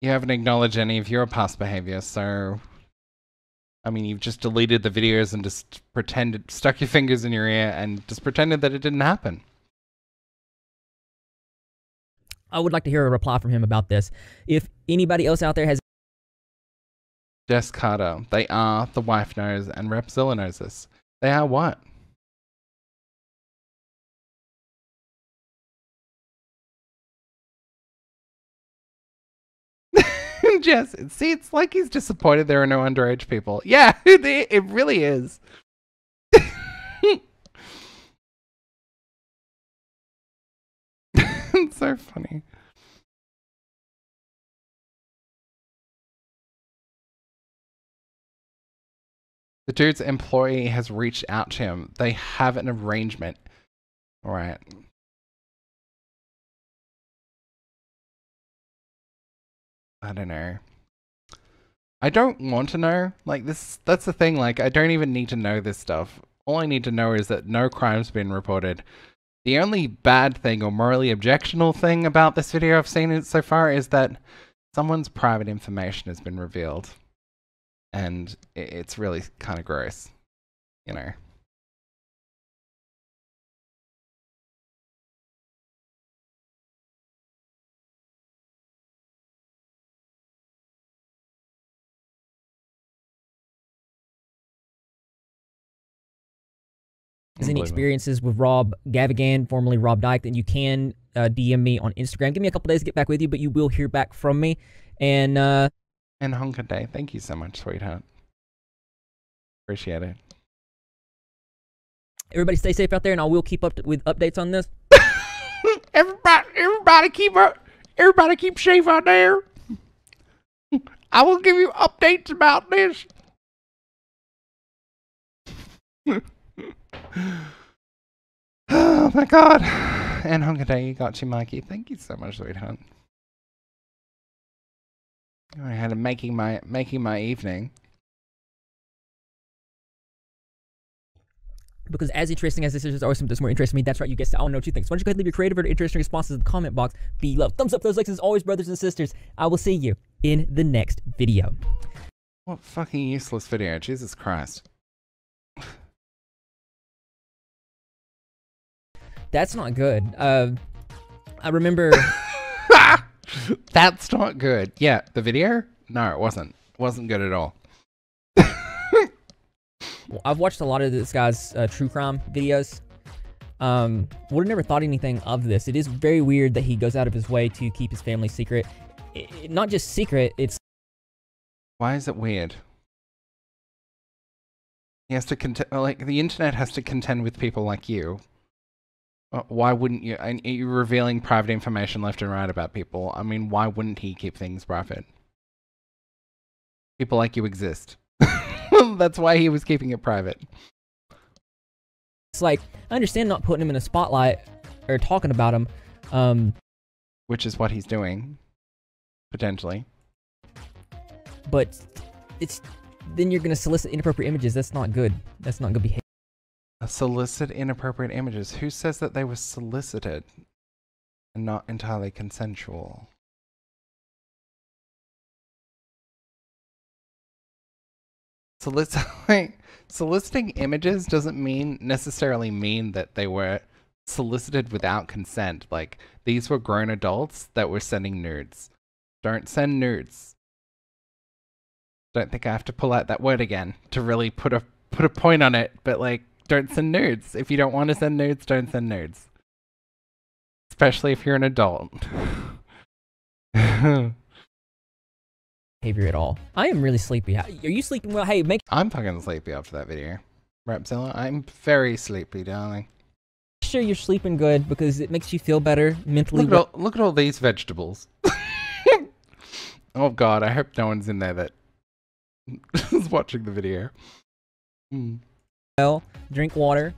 You haven't acknowledged any of your past behavior, so... I mean, you've just deleted the videos and just pretended, stuck your fingers in your ear and just pretended that it didn't happen. I would like to hear a reply from him about this. If anybody else out there has... Jess Carter, they are, the wife knows, and Repzilla knows this. They are what? Jess, see, it's like he's disappointed there are no underage people. Yeah, it really is. It's so funny. The dude's employee has reached out to him. They have an arrangement. All right. I don't know. I don't want to know. Like, this, that's the thing. Like, I don't even need to know this stuff. All I need to know is that no crime's been reported. The only bad thing or morally objectionable thing about this video I've seen so far is that someone's private information has been revealed. And it's really kind of gross, you know. Has any experiences with Rob Gavagan, formerly Rob Dyke, then you can uh, D M me on Instagram. Give me a couple days to get back with you, but you will hear back from me. And, uh... And Honka Day, thank you so much, sweetheart. Appreciate it. Everybody stay safe out there, and I will keep up with updates on this. everybody, everybody keep up. Everybody keep safe out there. I will give you updates about this. Oh my God! And Honka Day, you got you, Mikey. Thank you so much, sweetheart. I had a making my making my evening. Because as interesting as this is, there's always something that's more interesting to me. That's right, you guessed it. I don't know what you think. So why don't you go ahead and leave your creative or interesting responses in the comment box below. Thumbs up those likes as always, brothers and sisters. I will see you in the next video. What fucking useless video, Jesus Christ. That's not good. Uh, I remember... That's not good. Yeah, the video? No, it wasn't. It wasn't good at all. Well, I've watched a lot of this guy's uh, true crime videos. Um, would have never thought anything of this. It is very weird that he goes out of his way to keep his family secret. It, it, not just secret, it's... Why is it weird? He has to contend... Like, the internet has to contend with people like you. Why wouldn't you? And you're revealing private information left and right about people. I mean, why wouldn't he keep things private? People like you exist. That's why he was keeping it private. It's like, I understand not putting him in a spotlight or talking about him. Um, Which is what he's doing, potentially. But it's then you're going to solicit inappropriate images. That's not good. That's not good behavior. Solicit inappropriate images. Who says that they were solicited and not entirely consensual? Solic like, soliciting images doesn't mean necessarily mean that they were solicited without consent. Like, these were grown adults that were sending nudes. Don't send nudes. Don't think I have to pull out that word again to really put a put a point on it, but like, don't send nudes. If you don't want to send nudes, don't send nudes. Especially if you're an adult. Behavior at all. I am really sleepy. Are you sleeping well? Hey, make- I'm fucking sleepy after that video. Repzilla, I'm very sleepy, darling. Sure you're sleeping good because it makes you feel better mentally. Look at all, look at all these vegetables. Oh god, I hope no one's in there that is watching the video. Mm. Well, drink water.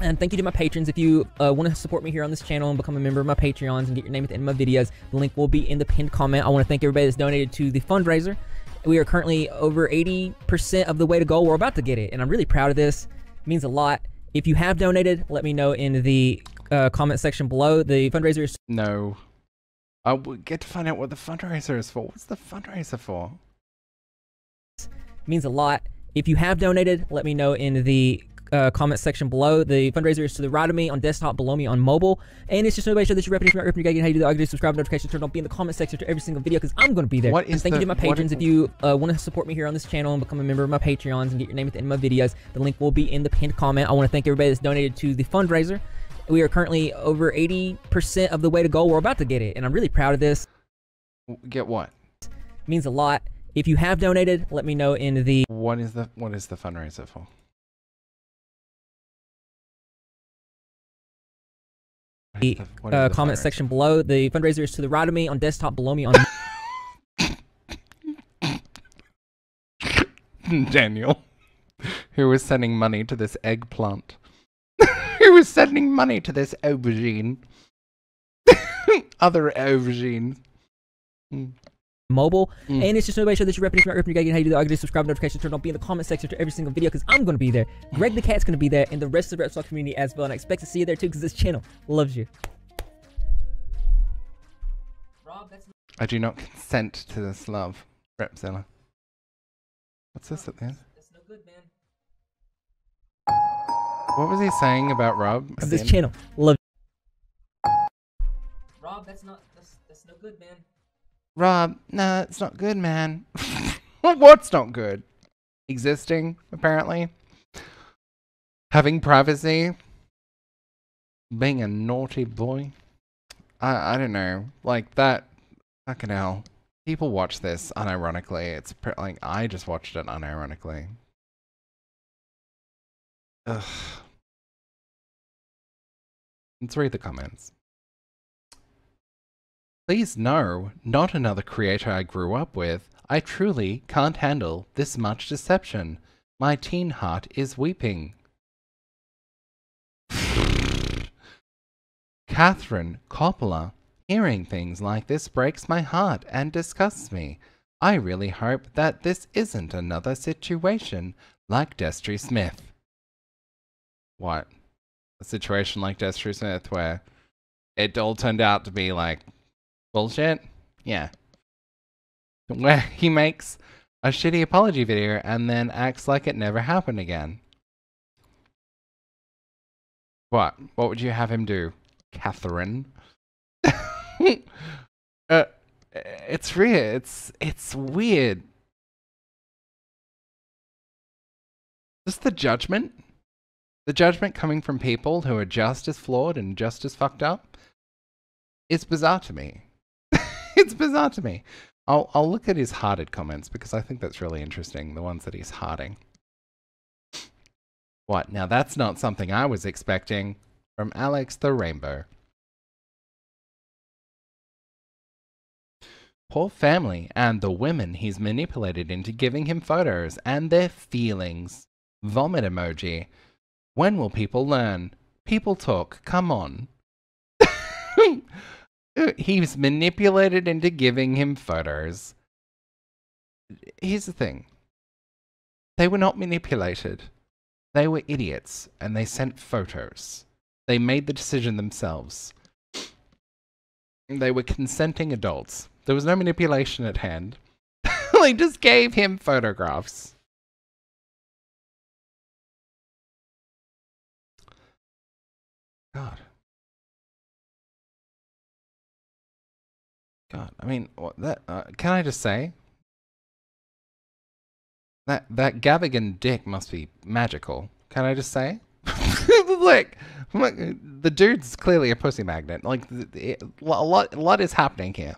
And thank you to my patrons. If you uh, want to support me here on this channel and become a member of my Patreons and get your name at the end of my videos, the link will be in the pinned comment. I want to thank everybody that's donated to the fundraiser. We are currently over eighty percent of the way to go. We're about to get it, and I'm really proud of this. It means a lot. If you have donated, let me know in the uh, comment section below. The fundraiser is... No. I will get to find out what the fundraiser is for. What's the fundraiser for? It means a lot. If you have donated, let me know in the... Uh, comment section below. The fundraiser is to the right of me on desktop, below me on mobile, and it's just to make sure that you're repetition, not repping your game, how you do that, I do subscribe, notifications turn on, be in the comment section to every single video because I'm going to be there. What is and thank the, you to my patrons. If you uh, want to support me here on this channel and become a member of my Patreons and get your name at the end of my videos, the link will be in the pinned comment. I want to thank everybody that's donated to the fundraiser. We are currently over eighty percent of the way to go. We're about to get it, and I'm really proud of this. Get what? It means a lot. If you have donated, let me know in the... What is the, what is the fundraiser for? The, uh, the comment section below. The fundraiser is to the right of me on desktop, below me on... Daniel, who was sending money to this eggplant. Who was sending money to this aubergine. Other aubergine. Mm. Mobile, mm. and it's just nobody show that you're repping, not repping your game, how you do that, I do subscribe, notifications turn on, be in the comment section to every single video because I'm going to be there. Greg the Cat's going to be there, and the rest of the Repzilla community as well, and I expect to see you there too because this channel loves you. Rob, that's... I do not consent to this love, Repzilla. What's this at the end? That's no good, man. What was he saying about Rob? This channel loves you. Rob, that's not, that's, that's no good, man. Rob, nah, it's not good, man. What's not good? Existing, apparently. Having privacy. Being a naughty boy. I, I don't know. Like, that... Fucking hell. People watch this unironically. It's like, I just watched it unironically. Ugh. Let's read the comments. Please no, not another creator I grew up with. I truly can't handle this much deception. My teen heart is weeping. Catherine Coppola, hearing things like this breaks my heart and disgusts me. I really hope that this isn't another situation like Destry Smith. What? A situation like Destry Smith where it all turned out to be like... bullshit? Yeah. Where he makes a shitty apology video and then acts like it never happened again. What? What would you have him do, Catherine? uh, it's weird. It's, it's weird. Just the judgment? The judgment coming from people who are just as flawed and just as fucked up? It's bizarre to me. It's bizarre to me. I'll, I'll look at his hearted comments because I think that's really interesting, the ones that he's hearting. What? Now that's not something I was expecting from Alex the Rainbow. Poor family and the women he's manipulated into giving him photos and their feelings. Vomit emoji. When will people learn? People talk, come on. He's manipulated into giving him photos. Here's the thing. They were not manipulated. They were idiots, and they sent photos. They made the decision themselves. They were consenting adults. There was no manipulation at hand. They just gave him photographs. God. God, I mean, what that, uh, can I just say That that Gavagan dick must be magical. Can I just say? Like, the dude's clearly a pussy magnet. Like, it, a lot, a lot is happening here.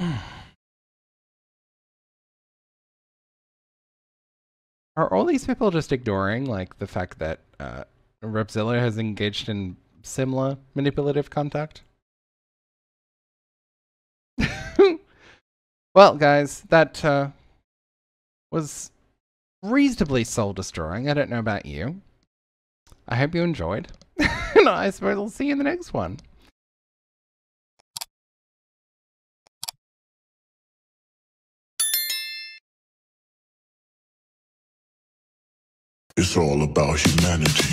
Are all these people just ignoring, like, the fact that uh, Repzilla has engaged in similar manipulative conduct? Well, guys, that uh, was reasonably soul-destroying. I don't know about you. I hope you enjoyed. And I suppose I'll see you in the next one. It's all about humanity.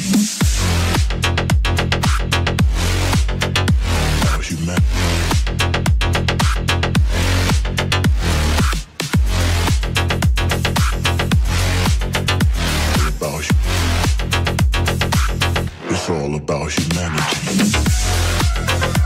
About humanity. It's all about humanity.